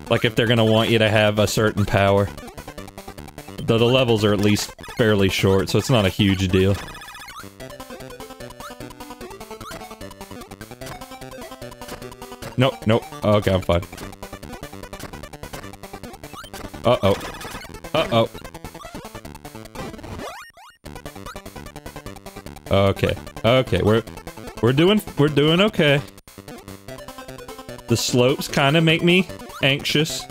Like if they're gonna want you to have a certain power. Though the levels are at least fairly short, so it's not a huge deal. Nope, nope. Oh, okay, I'm fine. Uh-oh. Uh-oh. Okay. Okay, we're doing okay. The slopes kind of make me anxious.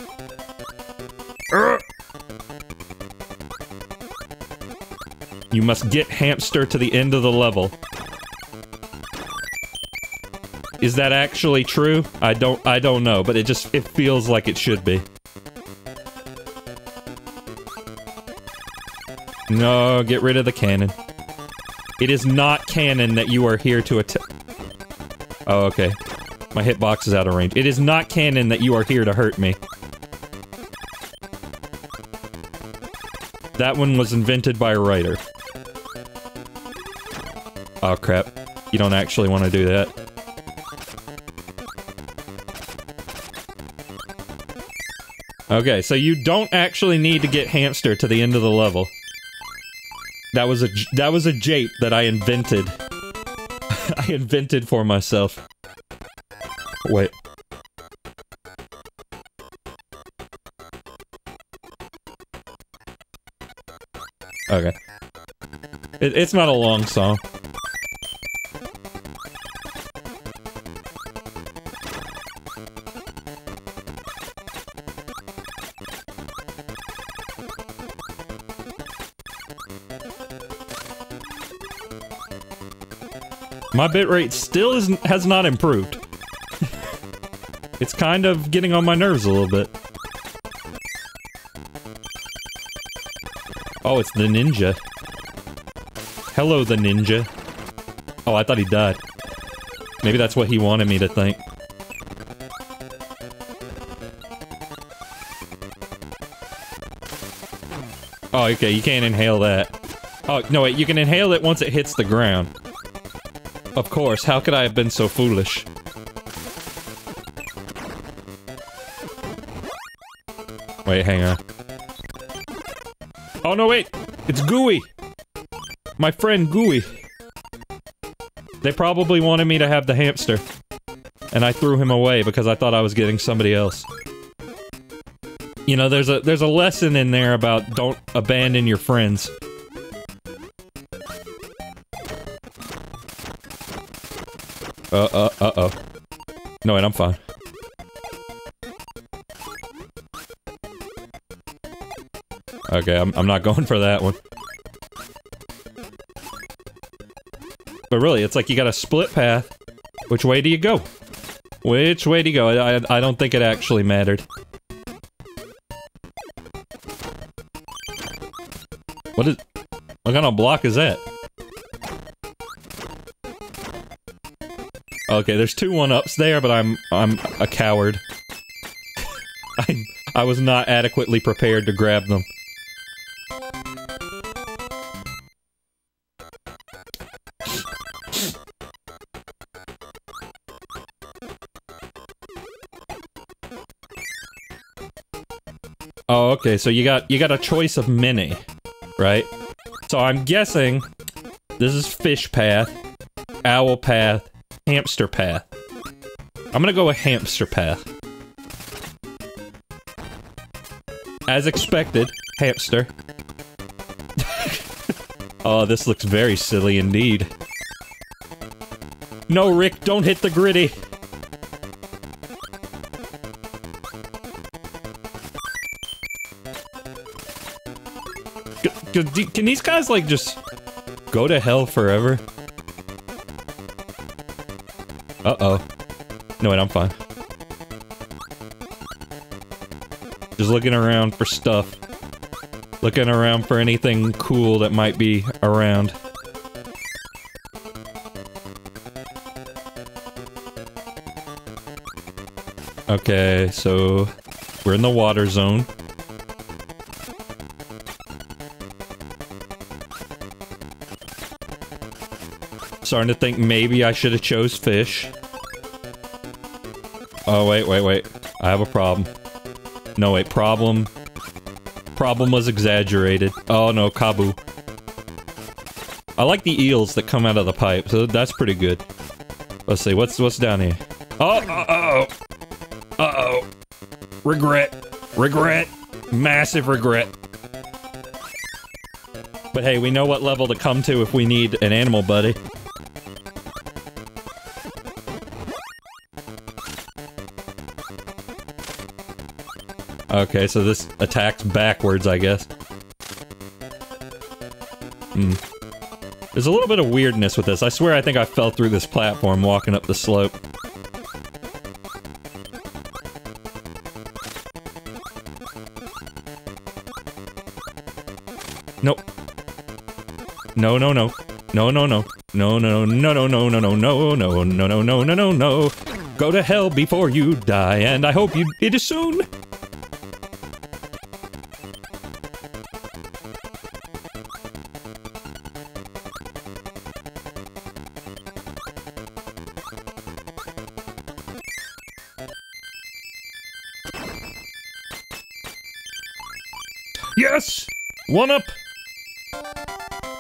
You must get hamster to the end of the level. Is that actually true? I don't know, but it feels like it should be. No, get rid of the cannon. It is not canon that you are here to attack. Oh, okay. My hitbox is out of range. It is not canon that you are here to hurt me. That one was invented by a writer. Oh, crap. You don't actually want to do that. Okay, so you don't actually need to get hamster to the end of the level. That was a jape that I invented. I invented for myself. Wait. Okay. It's not a long song. My bitrate still has not improved. It's kind of getting on my nerves a little bit. Oh, it's the ninja. Hello, the ninja. Oh, I thought he died. Maybe that's what he wanted me to think. Oh, okay, you can't inhale that. Oh, no, wait, you can inhale it once it hits the ground. Of course, how could I have been so foolish? Wait, hang on. Oh no, wait! It's Gooey! My friend Gooey. They probably wanted me to have the hamster. And I threw him away because I thought I was getting somebody else. You know, there's a lesson in there about don't abandon your friends. Uh-oh. No, wait, I'm fine. Okay, I'm not going for that one. But really, it's like you got a split path. Which way do you go? Which way do you go? I don't think it actually mattered. What kind of block is that? Okay, there's 2 one-ups there, but I'm a coward. I was not adequately prepared to grab them. Oh, okay, so you got a choice of many, right? So I'm guessing this is fish path, owl path, hamster path. I'm gonna go with hamster path. As expected, hamster. Oh, this looks very silly indeed. No, Rick, don't hit the gritty! Can these guys, like, just go to hell forever? Uh-oh. No, wait, I'm fine. Just looking around for stuff. Looking around for anything cool that might be around. Okay, so we're in the water zone. Starting to think maybe I should have chose fish. Oh, wait, wait, wait. I have a problem. No, wait, problem. Problem was exaggerated. Oh, no, Kabu. I like the eels that come out of the pipe, so that's pretty good. Let's see, what's down here? Oh, uh-oh. Uh-oh. Regret. Regret. Massive regret. But hey, we know what level to come to if we need an animal buddy. Okay, so this attacks backwards, I guess. Hmm. There's a little bit of weirdness with this. I swear I think I fell through this platform walking up the slope. Nope. No, no, no. No, no, no. No, no, no, no, no, no, no, no, no, no, no, no, no, no, no. Go to hell before you die, and I hope you it is soon. Yes! 1-up!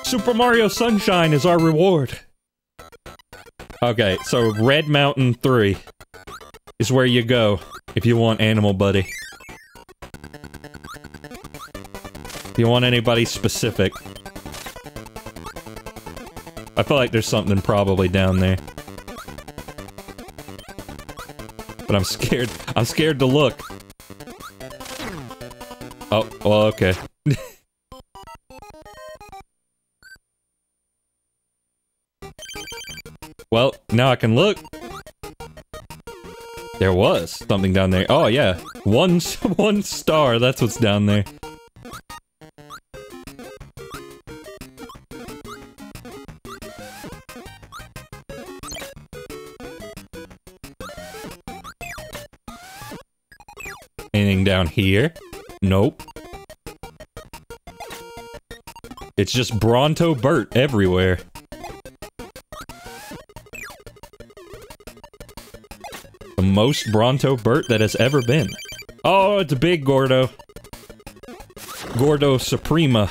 Super Mario Sunshine is our reward. Okay, so Red Mountain 3 is where you go if you want Animal Buddy. If you want anybody specific. I feel like there's something probably down there. But I'm scared. I'm scared to look. Oh, well, okay. Well, now I can look. There was something down there. Oh, yeah. One star. That's what's down there. Anything down here? Nope. It's just Bronto Burt everywhere. The most Bronto Burt that has ever been. Oh, it's a big Gordo. Gordo Suprema.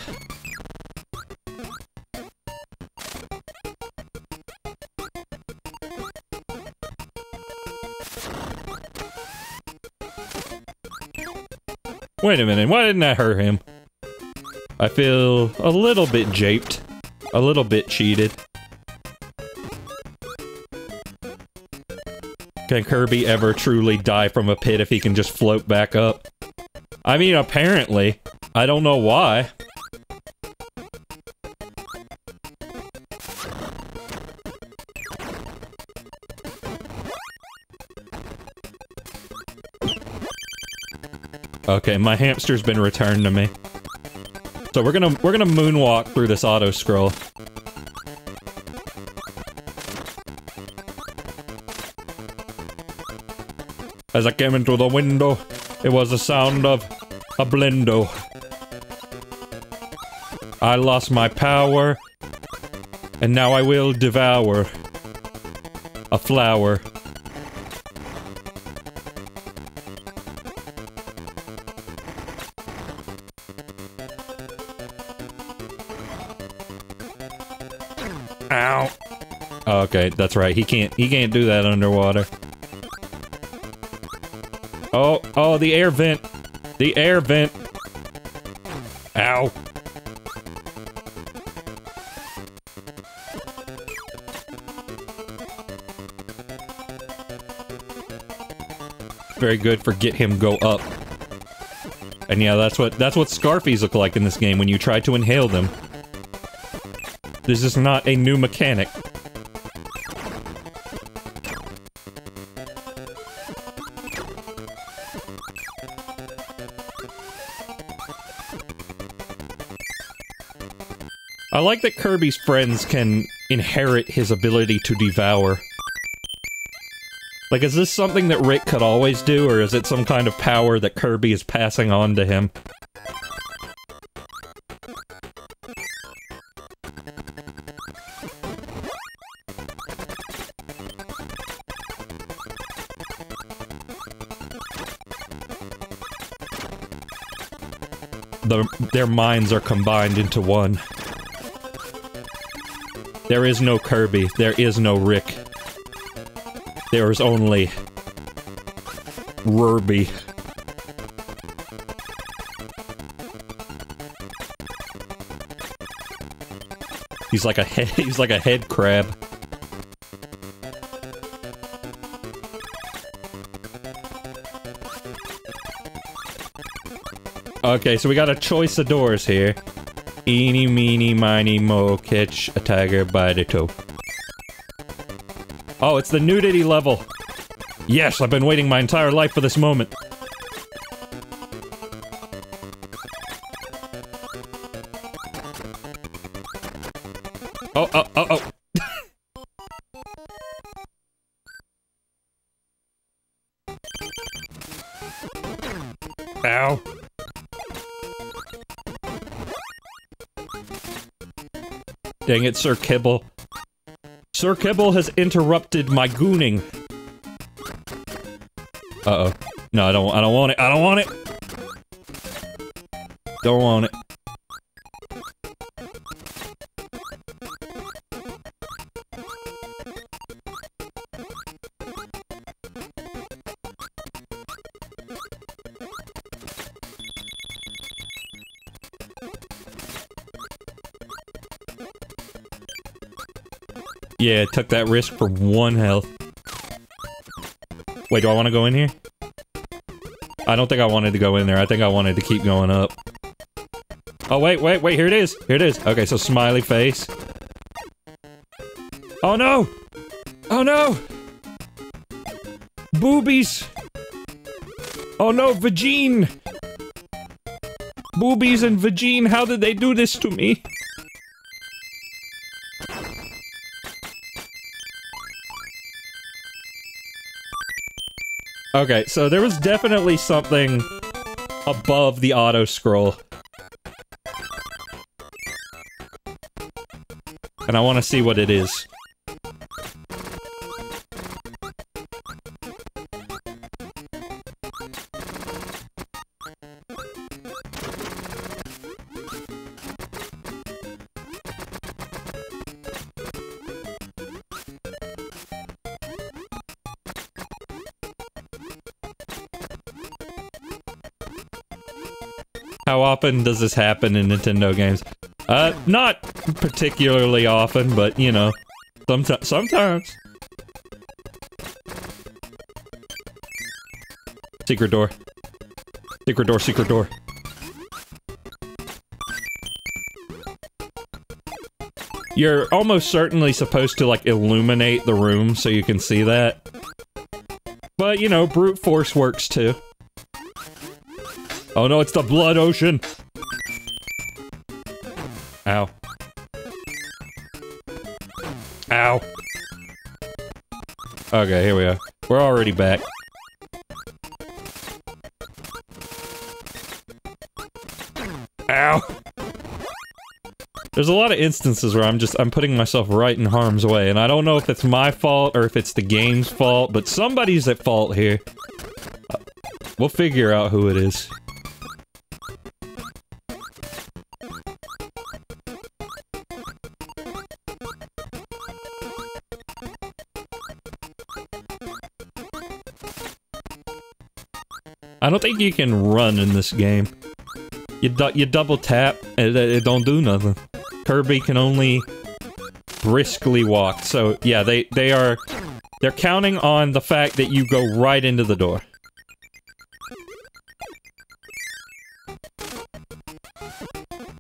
Wait a minute, why didn't I hurt him? I feel a little bit japed. A little bit cheated. Can Kirby ever truly die from a pit if he can just float back up? I mean, apparently. I don't know why. Okay, my hamster's been returned to me. So we're gonna moonwalk through this auto scroll. As I came into the window, it was the sound of a blindo. I lost my power, and now I will devour a flower. Ow. Okay, that's right. He can't do that underwater. Oh, the air vent. The air vent. Ow. Very good for get him go up. And yeah, that's what Scarfies look like in this game when you try to inhale them. This is not a new mechanic. I like that Kirby's friends can inherit his ability to devour. Like, is this something that Rick could always do, or is it some kind of power that Kirby is passing on to him? Their minds are combined into one. There is no Kirby. There is no Rick. There is only... Rurby. He's like a head crab. Okay, so we got a choice of doors here. Eeny, meeny, miny, mo, catch a tiger by the toe. Oh, it's the nudity level. Yes, I've been waiting my entire life for this moment. Oh. Dang it, Sir Kibble. Sir Kibble has interrupted my gooning. Uh-oh. No, I don't want it. I don't want it! Don't want it. Yeah, it took that risk for one health. Wait, do I want to go in here? I don't think I wanted to go in there. I think I wanted to keep going up. Oh, wait, here it is! Here it is! Okay, so smiley face. Oh no! Oh no! Boobies! Oh no, vagine! Boobies and vagine, how did they do this to me? Okay, so there was definitely something above the auto-scroll. And I want to see what it is. How often does this happen in Nintendo games? Not particularly often, but, you know, sometimes. Secret door. Secret door, secret door. You're almost certainly supposed to, like, illuminate the room so you can see that. But, you know, brute force works too. Oh no, it's the blood ocean! Ow. Ow. Okay, here we are. We're already back. Ow! There's a lot of instances where I'm putting myself right in harm's way, and I don't know if it's my fault or if it's the game's fault, but somebody's at fault here. We'll figure out who it is. I don't think you can run in this game. You double tap, and it don't do nothing. Kirby can only briskly walk, so yeah, they're counting on the fact that you go right into the door.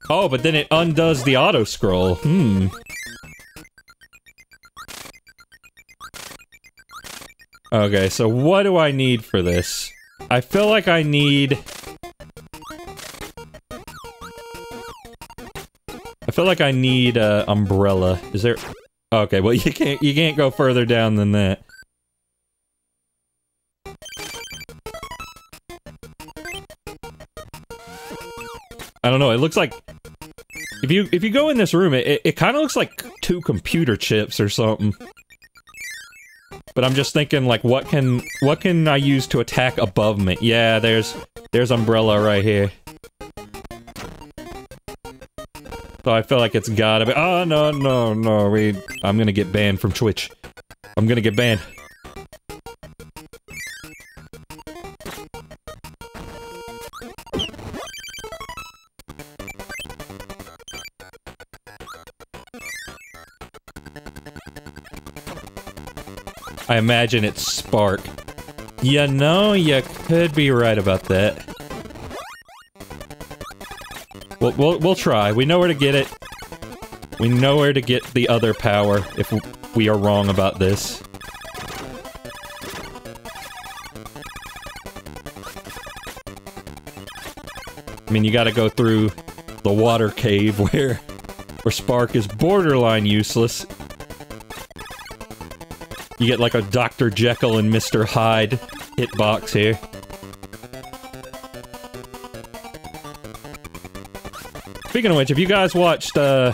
Oh, but then it undoes the auto-scroll. Okay, so what do I need for this? I feel like I need... feel like I need an umbrella. Is there... Okay, well, you can't go further down than that. I don't know, it looks like... If you go in this room, it kind of looks like two computer chips or something. But I'm just thinking, like, what can I use to attack above me? Yeah, there's umbrella right here. So I feel like it's gotta be. Oh no! I'm gonna get banned from Twitch. I'm gonna get banned. I imagine it's Spark. You know, you could be right about that. We'll try. We know where to get it. We know where to get the other power if we are wrong about this. I mean, you gotta go through the water cave where Spark is borderline useless. You get like a Dr. Jekyll and Mr. Hyde hitbox here. Speaking of which, if you guys watched, I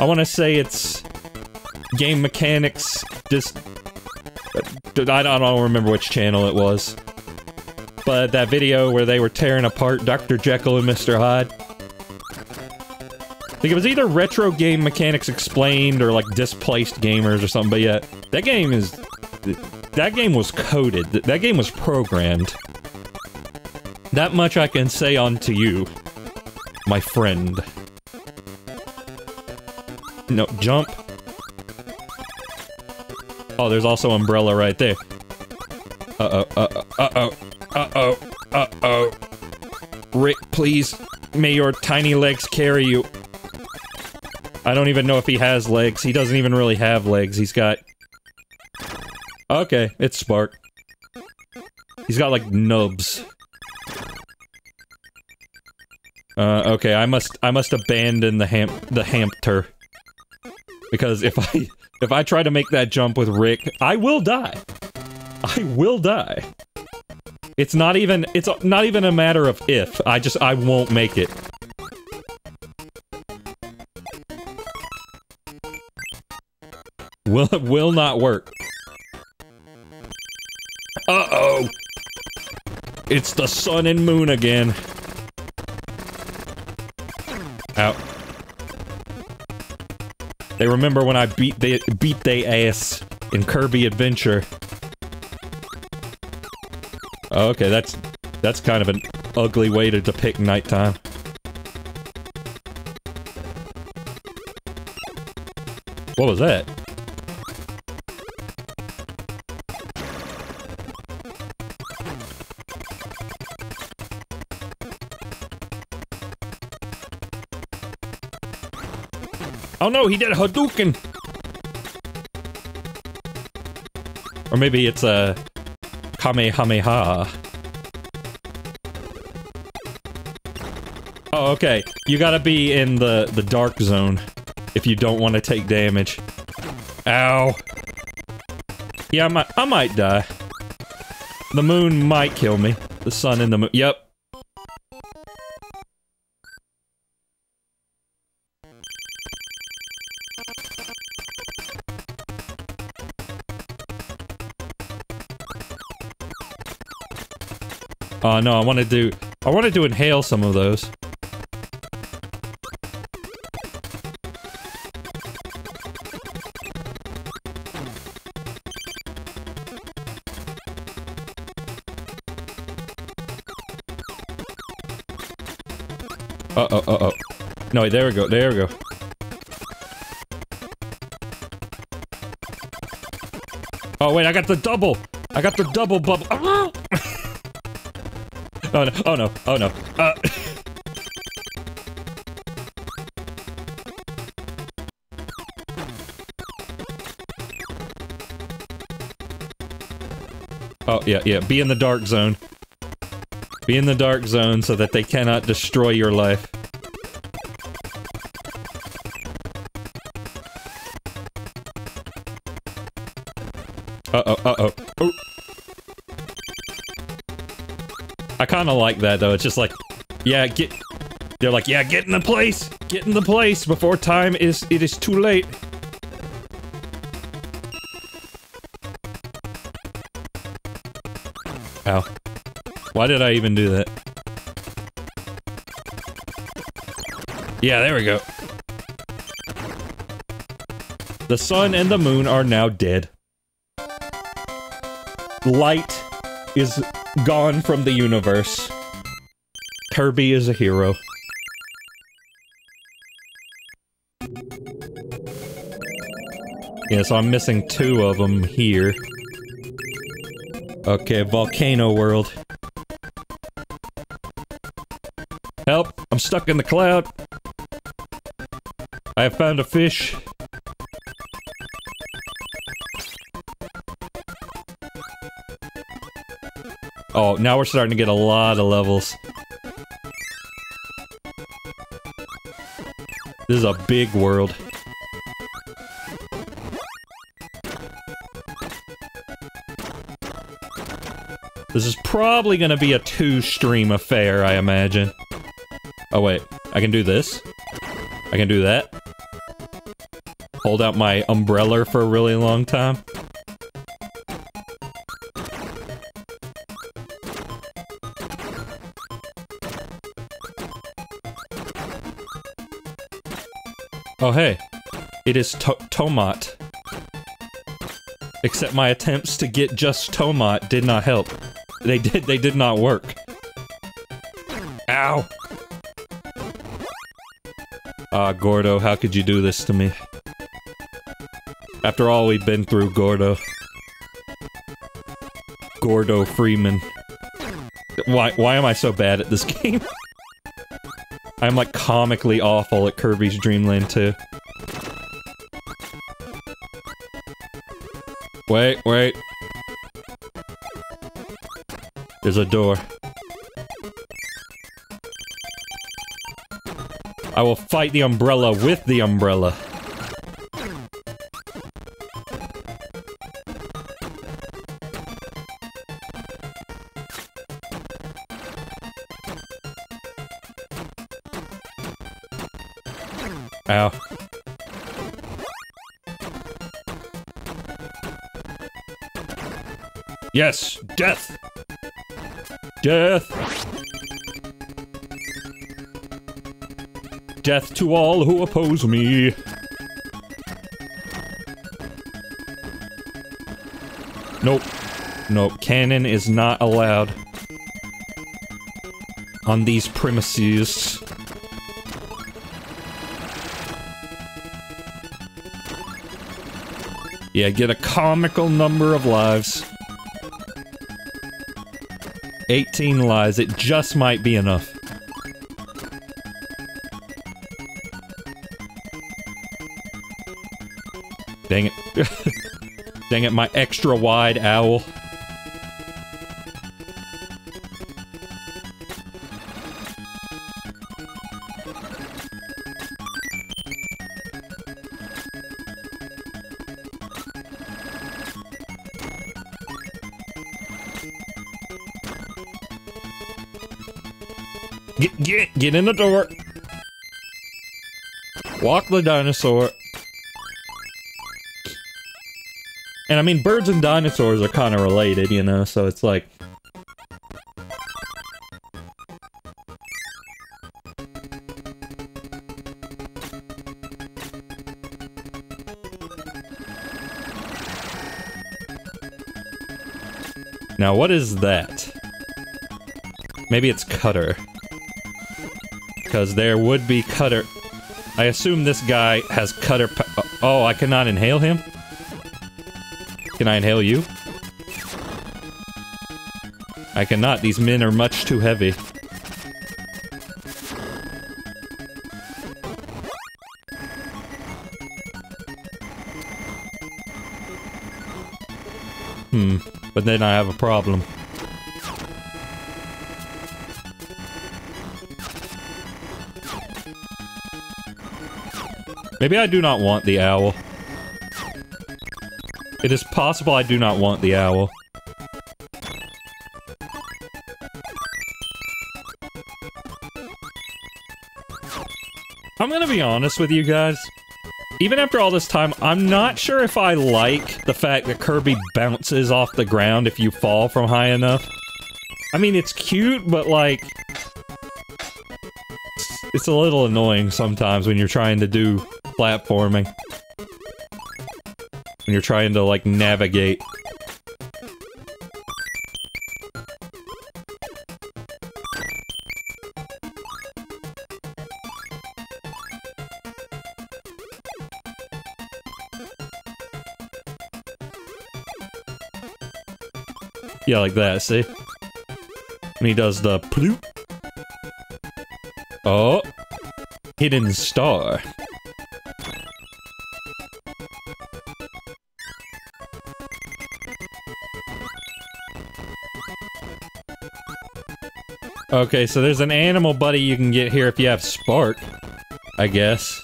want to say it's Game Mechanics, just... I don't remember which channel it was. But that video where they were tearing apart Dr. Jekyll and Mr. Hyde. I think it was either Retro Game Mechanics Explained or like Displaced Gamers or something, but yeah. That game was coded. That game was programmed. That much I can say unto you, my friend. No, jump. Oh, there's also umbrella right there. Uh-oh. Rick, please, may your tiny legs carry you. I don't even know if he has legs. He doesn't even really have legs. He's got... Okay, it's Spark. He's got, like, nubs. Okay, I must abandon the hamster. Because if I try to make that jump with Rick, I will die. I will die. It's not even a matter of if. I won't make it. Will not work. Uh-oh! It's the sun and moon again. Ow. They remember when I beat they ass in Kirby Adventure. Okay, that's kind of an ugly way to depict nighttime. What was that? Oh no, he did a Hadouken! Or maybe it's a... Kamehameha. Oh, okay. You gotta be in the dark zone if you don't want to take damage. Ow. Yeah, I might die. The moon might kill me. The sun and the moon. Yep. Oh no, I wanted to inhale some of those. Uh oh. No, there we go. Oh wait, I got the double bubble. Ah! Oh no. Oh, yeah, be in the dark zone. Be in the dark zone so that they cannot destroy your life. Uh-oh. I kind of like that, though. It's just like, yeah, They're like, yeah, get in the place! Get in the place before it is too late. Ow. Why did I even do that? Yeah, there we go. The sun and the moon are now dead. Light is gone from the universe. Kirby is a hero. Yeah, so I'm missing two of them here. Okay, Volcano World. Help! I'm stuck in the cloud! I have found a fish. Oh, now we're starting to get a lot of levels. This is a big world. This is probably gonna be a two-stream affair, I imagine. Oh wait, I can do this. I can do that. Hold out my umbrella for a really long time. Oh hey, it is Tomat. Except my attempts to get just Tomat did not help. They did not work. Ow! Ah, Gordo, how could you do this to me? After all we've been through, Gordo. Gordo Freeman. Why am I so bad at this game? I'm like comically awful at Kirby's Dream Land 2. Wait. There's a door. I will fight the umbrella with the umbrella. Ow. Yes, death! Death! Death to all who oppose me! Nope. Cannon is not allowed on these premises. Yeah, get a comical number of lives. 18 lives, it just might be enough. Dang it. Dang it, my extra wide owl. Get in the door. Walk the dinosaur. And I mean, birds and dinosaurs are kind of related, you know, so it's like... Now, what is that? Maybe it's Cutter. Because there would be Cutter. I assume this guy has Cutter. Oh, I cannot inhale him? Can I inhale you? I cannot. These men are much too heavy. But then I have a problem. Maybe I do not want the owl. It is possible I do not want the owl. I'm gonna be honest with you guys. Even after all this time, I'm not sure if I like the fact that Kirby bounces off the ground if you fall from high enough. I mean, it's cute, but like... It's a little annoying sometimes when you're trying to do platforming. When you're trying to, like, navigate. Yeah, like that, see? And he does the ploop. Oh. Hidden star. Okay, so there's an animal buddy you can get here if you have Spark, I guess.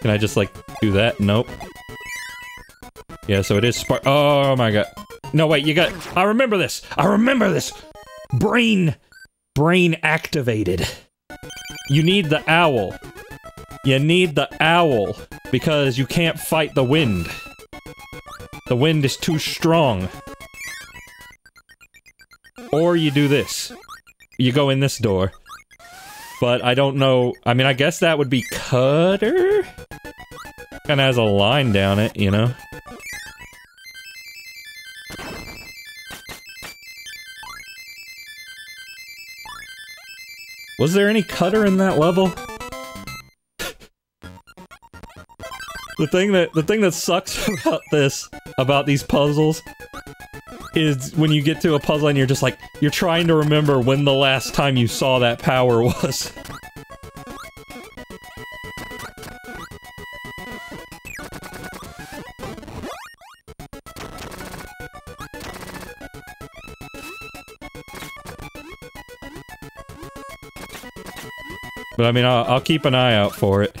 Can I just, like, do that? Nope. Yeah, so it is Spark. Oh my god. No, wait, you got... I remember this! I remember this! Brain... Brain activated. You need the owl. You need the owl. Because you can't fight the wind. The wind is too strong. Or you do this. You go in this door. But I don't know... I mean, I guess that would be Cutter? Kinda has a line down it, you know? Was there any Cutter in that level? The thing that sucks about this, about these puzzles, is when you get to a puzzle and you're just like, you're trying to remember when the last time you saw that power was. But I mean, I'll keep an eye out for it.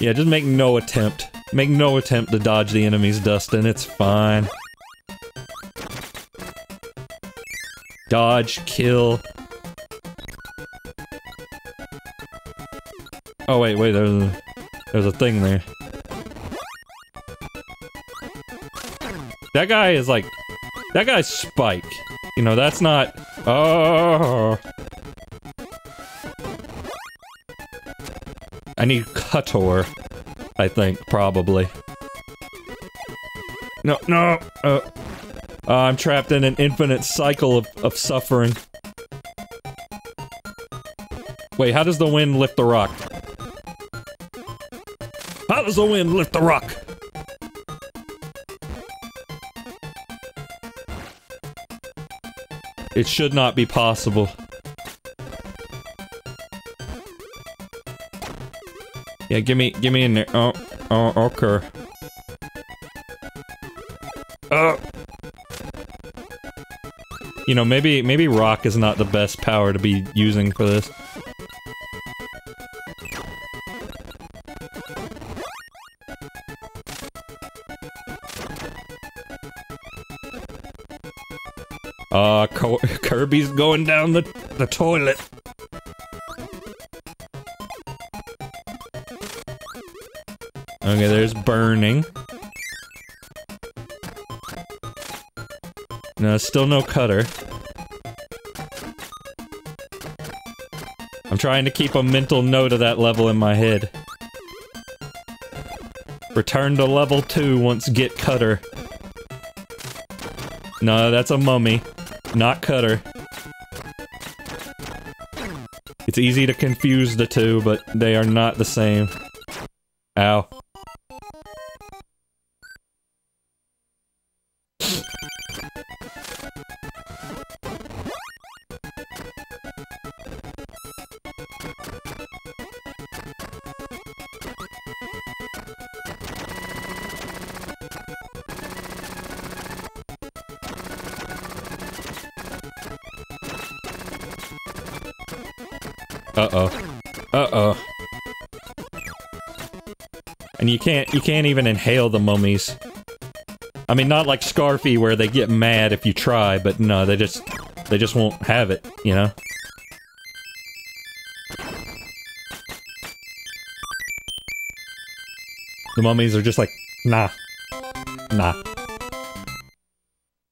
Yeah, just make no attempt. Make no attempt to dodge the enemies, Dustin. It's fine. Dodge, kill. Oh, wait, there's a thing there. That guy is like... That guy's Spike. You know, that's not... Oh! I need Cutter, I think, probably. No, no! I'm trapped in an infinite cycle of suffering. Wait, how does the wind lift the rock? How does the wind lift the rock? It should not be possible. Yeah, give me in there. Oh, okay. Oh. You know, maybe rock is not the best power to be using for this. Kirby's going down the toilet. Okay, there's burning. No, still no Cutter. I'm trying to keep a mental note of that level in my head. Return to level 2 once get Cutter. No, that's a mummy. Not Cutter. It's easy to confuse the two, but they are not the same. Ow. Uh-oh. Uh-oh. And you can't even inhale the mummies. I mean, not like Scarfy where they get mad if you try, but no, they just won't have it, you know? The mummies are just like, nah. Nah.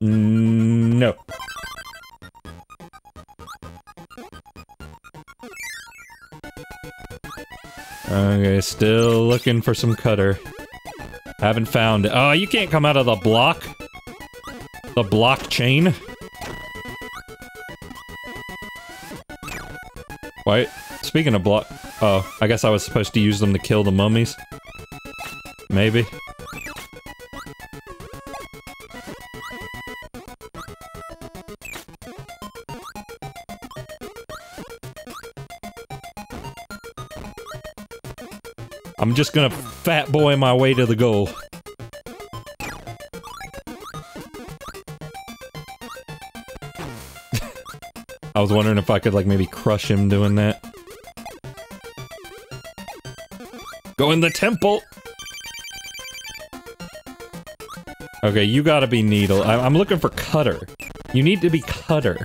No. Okay, still looking for some cutter. Haven't found it. Oh, you can't come out of the block. The blockchain. Wait, speaking of block... Oh, I guess I was supposed to use them to kill the mummies. Maybe. I'm just gonna fat boy my way to the goal. I was wondering if I could, like, maybe crush him doing that. Go in the temple! Okay, you gotta be Needle. I'm looking for Cutter. You need to be Cutter.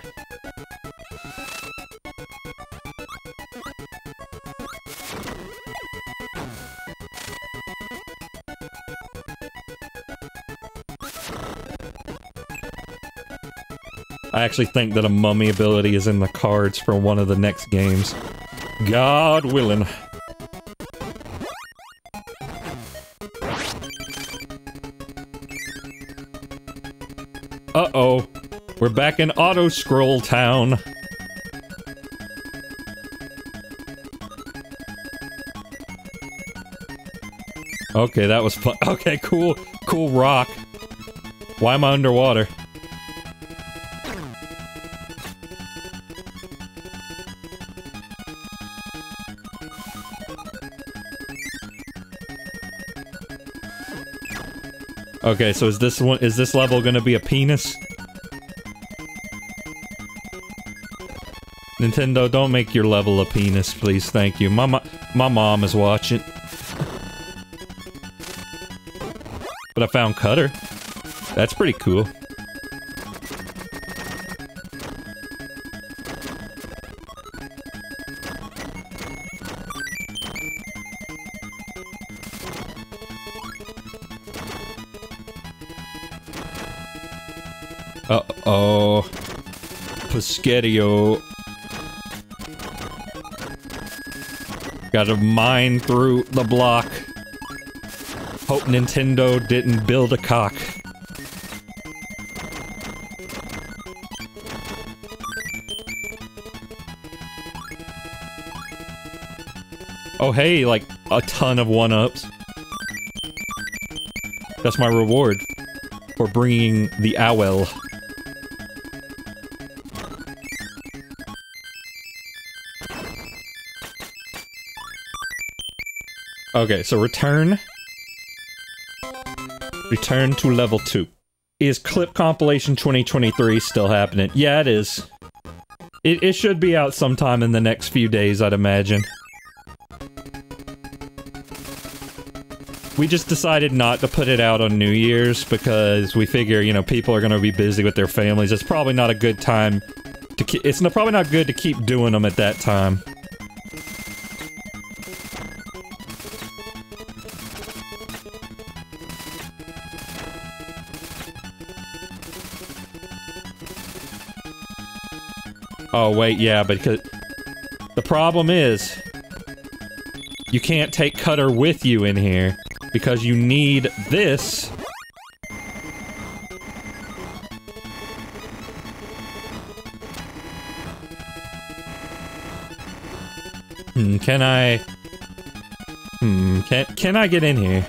I actually think that a mummy ability is in the cards for one of the next games. God willing. Uh-oh. We're back in auto-scroll town. Okay, that was fun. Okay, cool. Cool rock. Why am I underwater? Okay, so is this level gonna be a penis? Nintendo, don't make your level a penis, please, thank you. My mom is watching. But I found Cutter. That's pretty cool. Uh-oh. Pescario. Gotta mine through the block. Hope Nintendo didn't build a cock. Oh hey, like, a ton of 1-ups. That's my reward for bringing the owl. Okay, so return. Return to level 2. Is Clip Compilation 2023 still happening? Yeah, it is. It should be out sometime in the next few days, I'd imagine. We just decided not to put it out on New Year's because we figure, you know, people are going to be busy with their families. It's probably not a good time to keep... It's probably not good to keep doing them at that time. Oh, wait, yeah, because... The problem is... You can't take Cutter with you in here, because you need this. Can I... Can I get in here?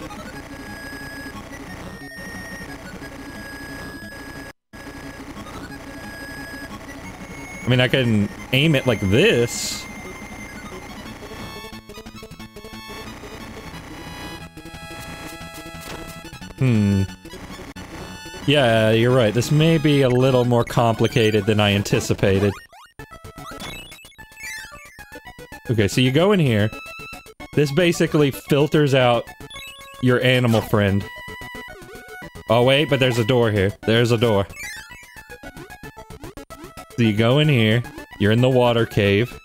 I mean, I can aim it like this. Yeah, you're right. This may be a little more complicated than I anticipated. Okay, so you go in here. This basically filters out your animal friend. Oh wait, but there's a door here. There's a door. So you go in here. You're in the water cave.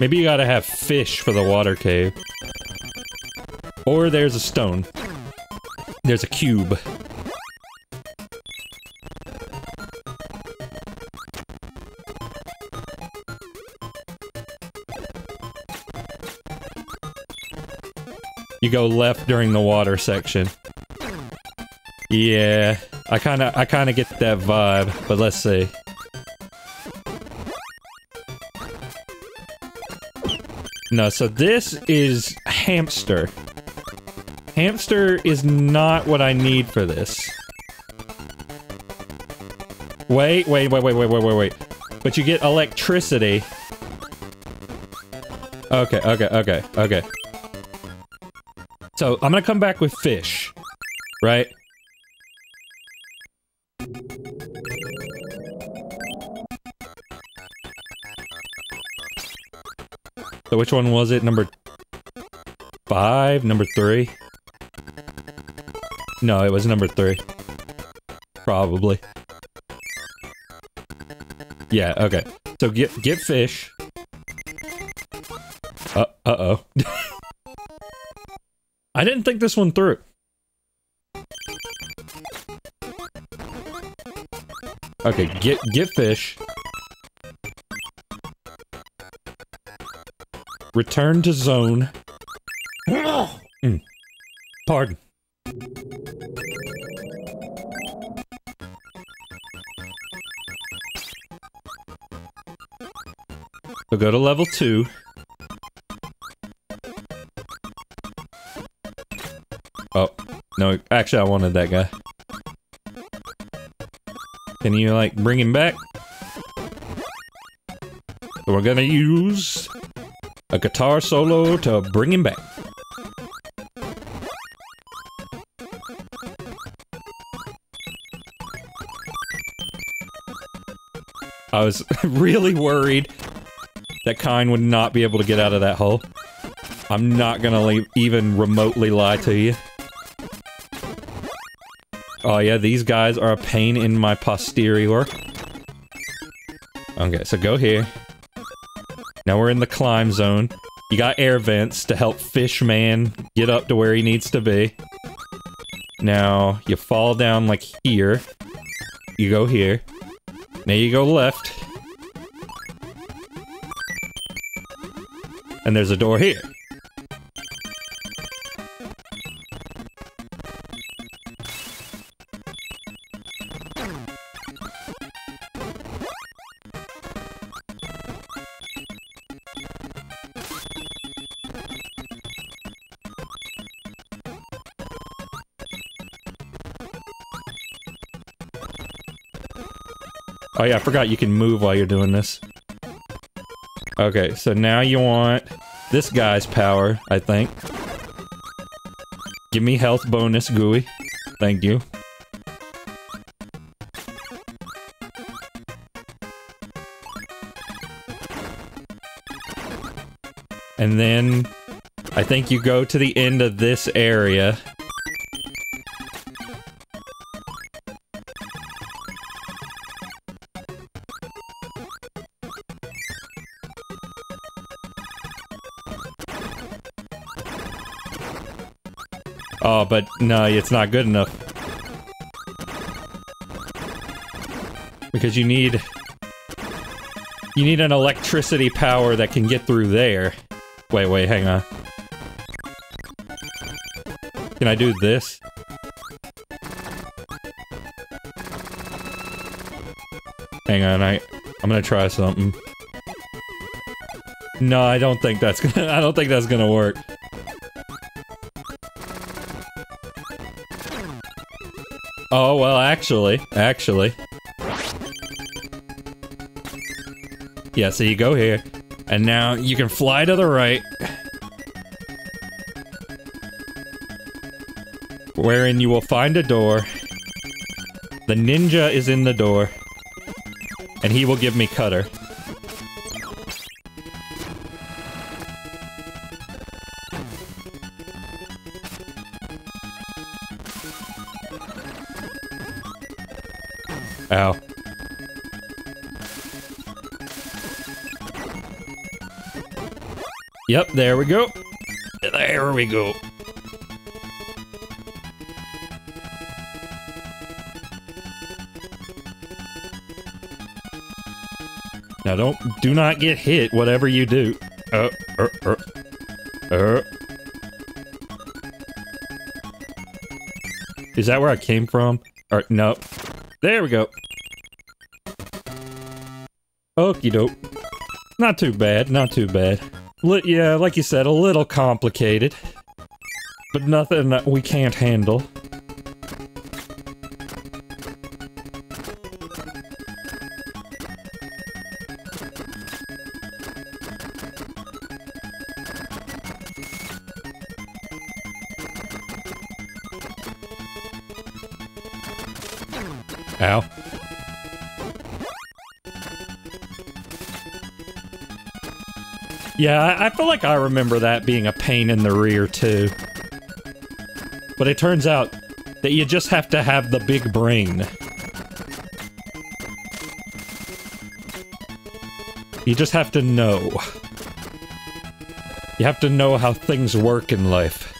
Maybe you gotta have fish for the water cave. Or there's a stone. There's a cube. You go left during the water section. Yeah, I kinda get that vibe, but let's see. No, so this is hamster. Hamster is not what I need for this. Wait. But you get electricity. Okay. So, I'm gonna come back with fish. Right? So which one was it? Number 5? Number 3? No, it was number 3. Probably. Yeah, okay. So get fish. Uh-oh. I didn't think this one through. Okay, get fish. Return to zone. Pardon. We'll go to level 2. Oh, no, actually I wanted that guy. Can you, like, bring him back? So we're gonna use a guitar solo to bring him back. I was really worried that Kine would not be able to get out of that hole. I'm not gonna even remotely lie to you. Oh yeah, these guys are a pain in my posterior. Okay, so go here. Now we're in the climb zone. You got air vents to help Fishman get up to where he needs to be. Now, you fall down like here. You go here. Now you go left. And there's a door here. Oh yeah, I forgot you can move while you're doing this. Okay, so now you want this guy's power, I think. Give me health bonus, Gooey. Thank you. And then I think you go to the end of this area. Oh, but no, it's not good enough. Because you need an electricity power that can get through there. Wait, hang on. Can I do this? Hang on, I'm gonna try something. No, I don't think that's gonna work. Oh, well, actually. Yeah, so you go here, and now you can fly to the right. Wherein you will find a door. The ninja is in the door. And he will give me Cutter. Ow. Yep, there we go. There we go. Now do not get hit, whatever you do. Is that where I came from? Or no. There we go. Okie doke. Not too bad, not too bad. Yeah, like you said, a little complicated. But nothing that we can't handle. Ow. Yeah, I feel like I remember that being a pain in the rear, too. But it turns out that you just have to have the big brain. You just have to know. You have to know how things work in life.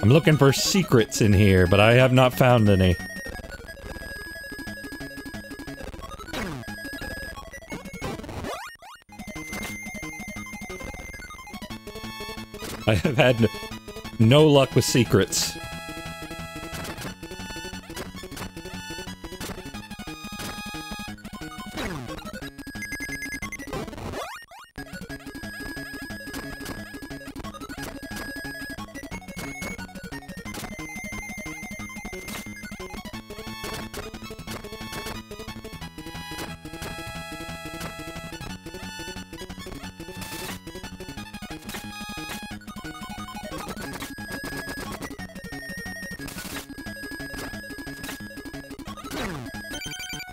I'm looking for secrets in here, but I have not found any. I have had no luck with secrets.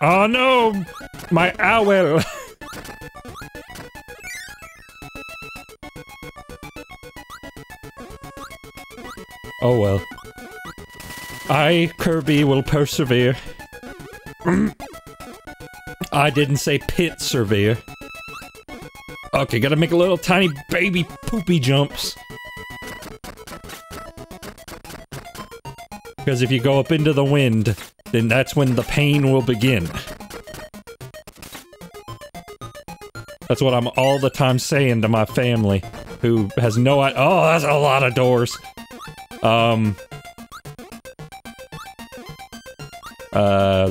Oh no! My owl! Oh well. I, Kirby, will persevere. I didn't say pit severe. Okay, gotta make a little tiny baby poopy jumps. Because if you go up into the wind, then that's when the pain will begin. That's what I'm all the time saying to my family, who has no idea. Oh, that's a lot of doors.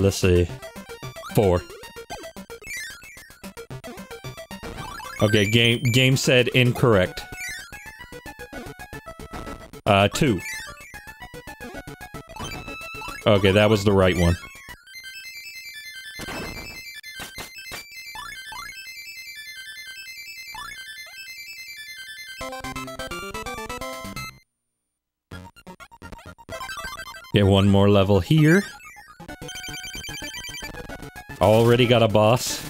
Let's see. 4. Okay, game said incorrect. 2. Okay, that was the right one. Okay, one more level here. Already got a boss.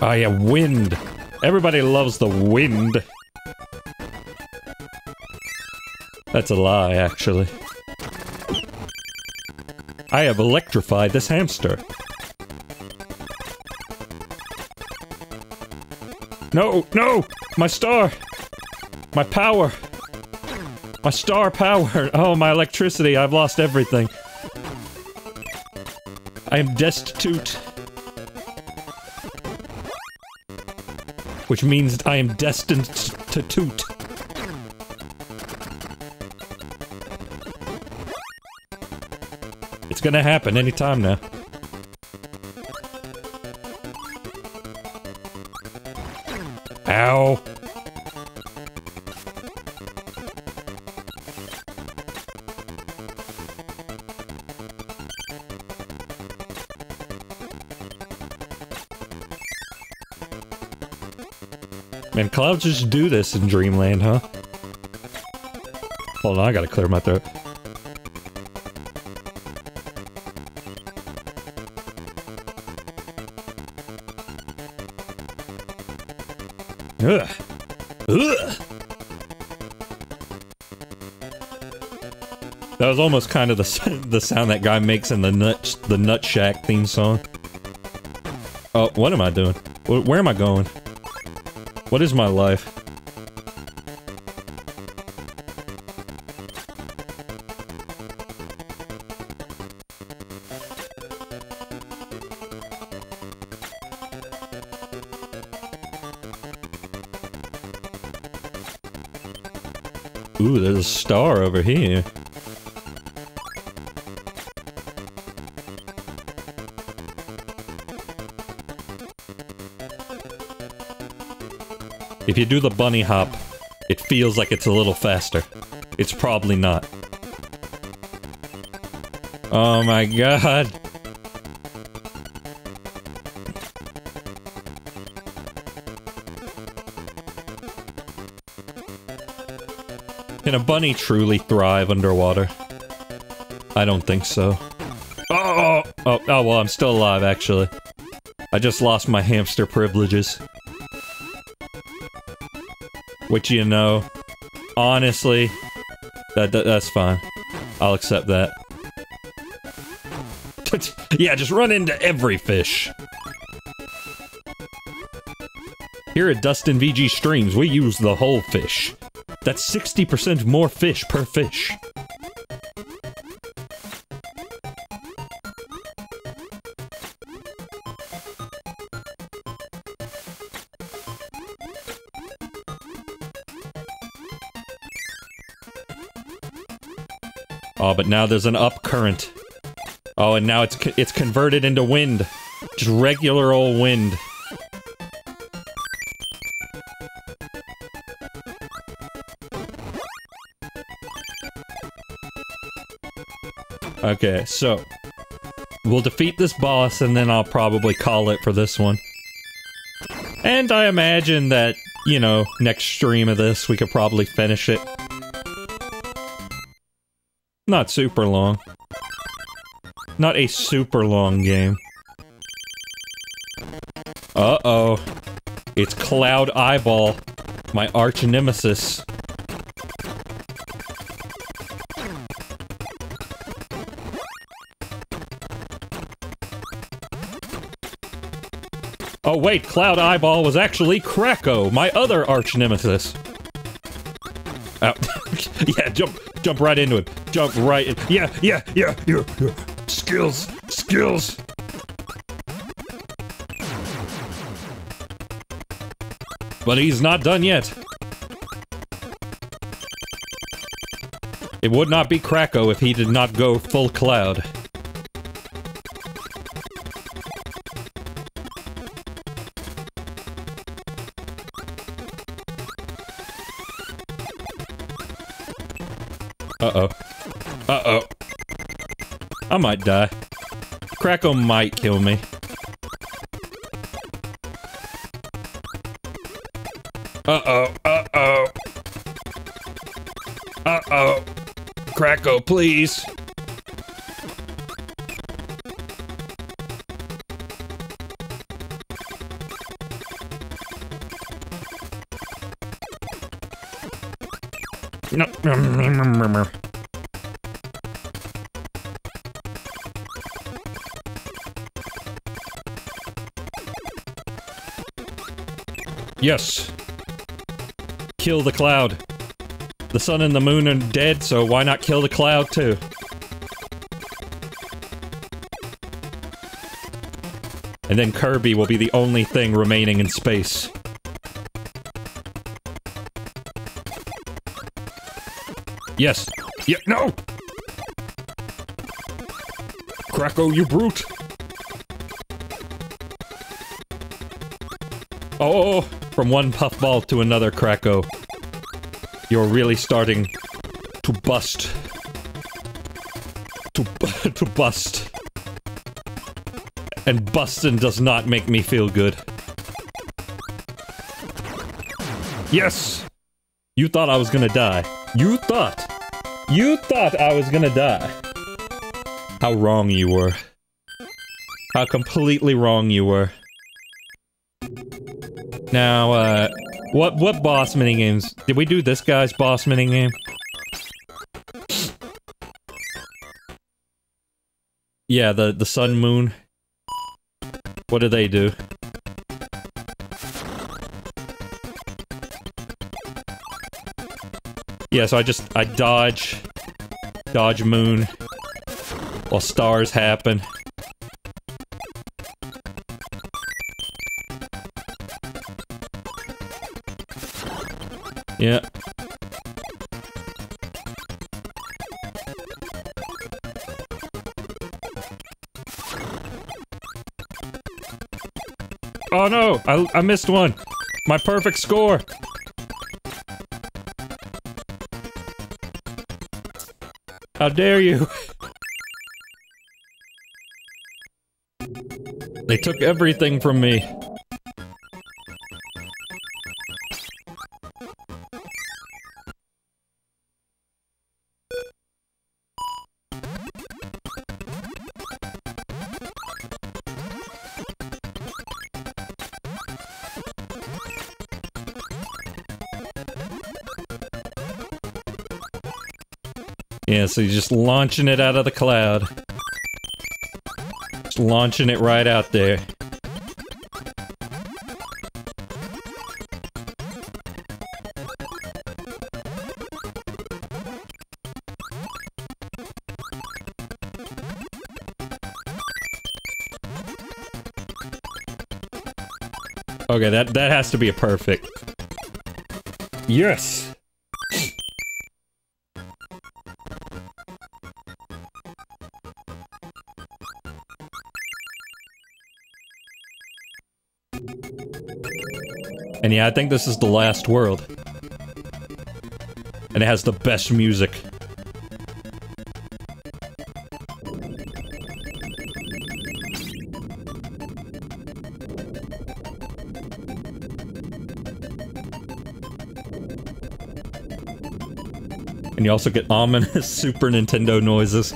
Oh yeah, wind. Everybody loves the wind. That's a lie, actually. I have electrified this hamster. No, no! My star! My power! My star power! Oh, my electricity, I've lost everything. I am destitute. Which means I am destined to toot. It's gonna happen any time now. Ow! Man, clouds just do this in Dreamland, huh? Hold on, I gotta clear my throat. Ugh. Ugh. That was almost kind of the sound that guy makes in the Nut Shack theme song. Oh, what am I doing? Where am I going? What is my life? Ooh, there's a star over here. If you do the bunny hop, it feels like it's a little faster. It's probably not. Oh my god! Can a bunny truly thrive underwater? I don't think so. Oh! Oh, oh well, I'm still alive, actually. I just lost my hamster privileges. Which, you know, honestly, that's fine. I'll accept that. Yeah, just run into every fish. Here at Dustin VG Streams, we use the whole fish. That's 60% more fish per fish. Oh, but now there's an up current. Oh, and now it's converted into wind. Just regular old wind. Okay, so we'll defeat this boss and then I'll probably call it for this one. And I imagine that, you know, next stream of this we could probably finish it. Not super long. Not a super long game. Uh-oh. It's Cloud Eyeball, my arch nemesis. Oh wait, Cloud Eyeball was actually Kracko, my other arch nemesis. Oh. Yeah, jump right into it. Jump right in. Yeah. Skills. But he's not done yet. It would not be Kracko if he did not go full cloud. Uh-oh. I might die. Kracko might kill me. Uh-oh. Kracko, please. No. Yes. Kill the cloud. The sun and the moon are dead, so why not kill the cloud too? And then Kirby will be the only thing remaining in space. Yes. Yeah, no! Kracko, you brute! Oh! From one puffball to another, Kracko. You're really starting to bust. To bust. And bustin' does not make me feel good. Yes! You thought I was gonna die. You thought I was gonna die. How wrong you were. How completely wrong you were. Now, What boss minigames? Did we do this guy's boss minigame? Yeah, the sun moon. What do they do? Yeah, so I dodge moon while stars happen. Yeah. Oh no! I missed one! My perfect score! How dare you! They took everything from me. Yeah, so you're just launching it out of the cloud. Just launching it right out there. Okay, that has to be a perfect. Yes! And yeah, I think this is the last world. And it has the best music. And you also get ominous Super Nintendo noises.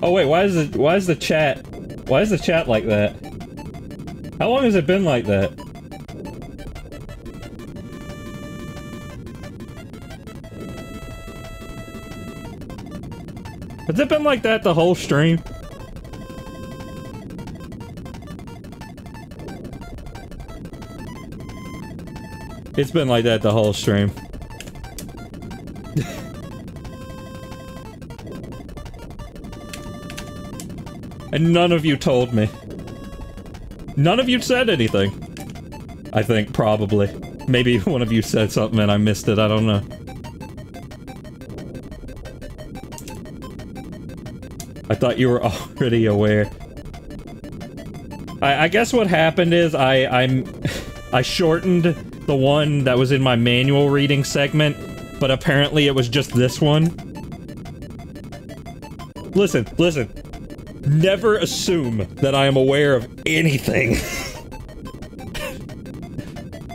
Oh wait, why is the chat like that? How long has it been like that? Has it been like that the whole stream? It's been like that the whole stream. And none of you told me. None of you said anything. I think, probably. Maybe one of you said something and I missed it, I don't know. I thought you were already aware. I guess what happened is I shortened the one that was in my manual reading segment, but apparently it was just this one. Listen. Never assume that I am aware of anything.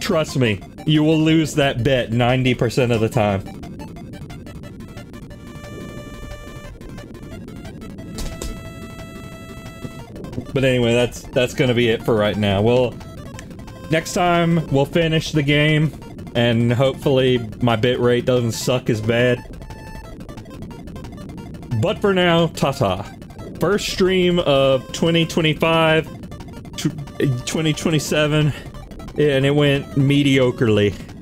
Trust me, you will lose that bet 90% of the time. But anyway, that's gonna be it for right now. Well, next time we'll finish the game, and hopefully my bitrate doesn't suck as bad. But for now, ta-ta. First stream of 2025, 2027, and it went mediocrely.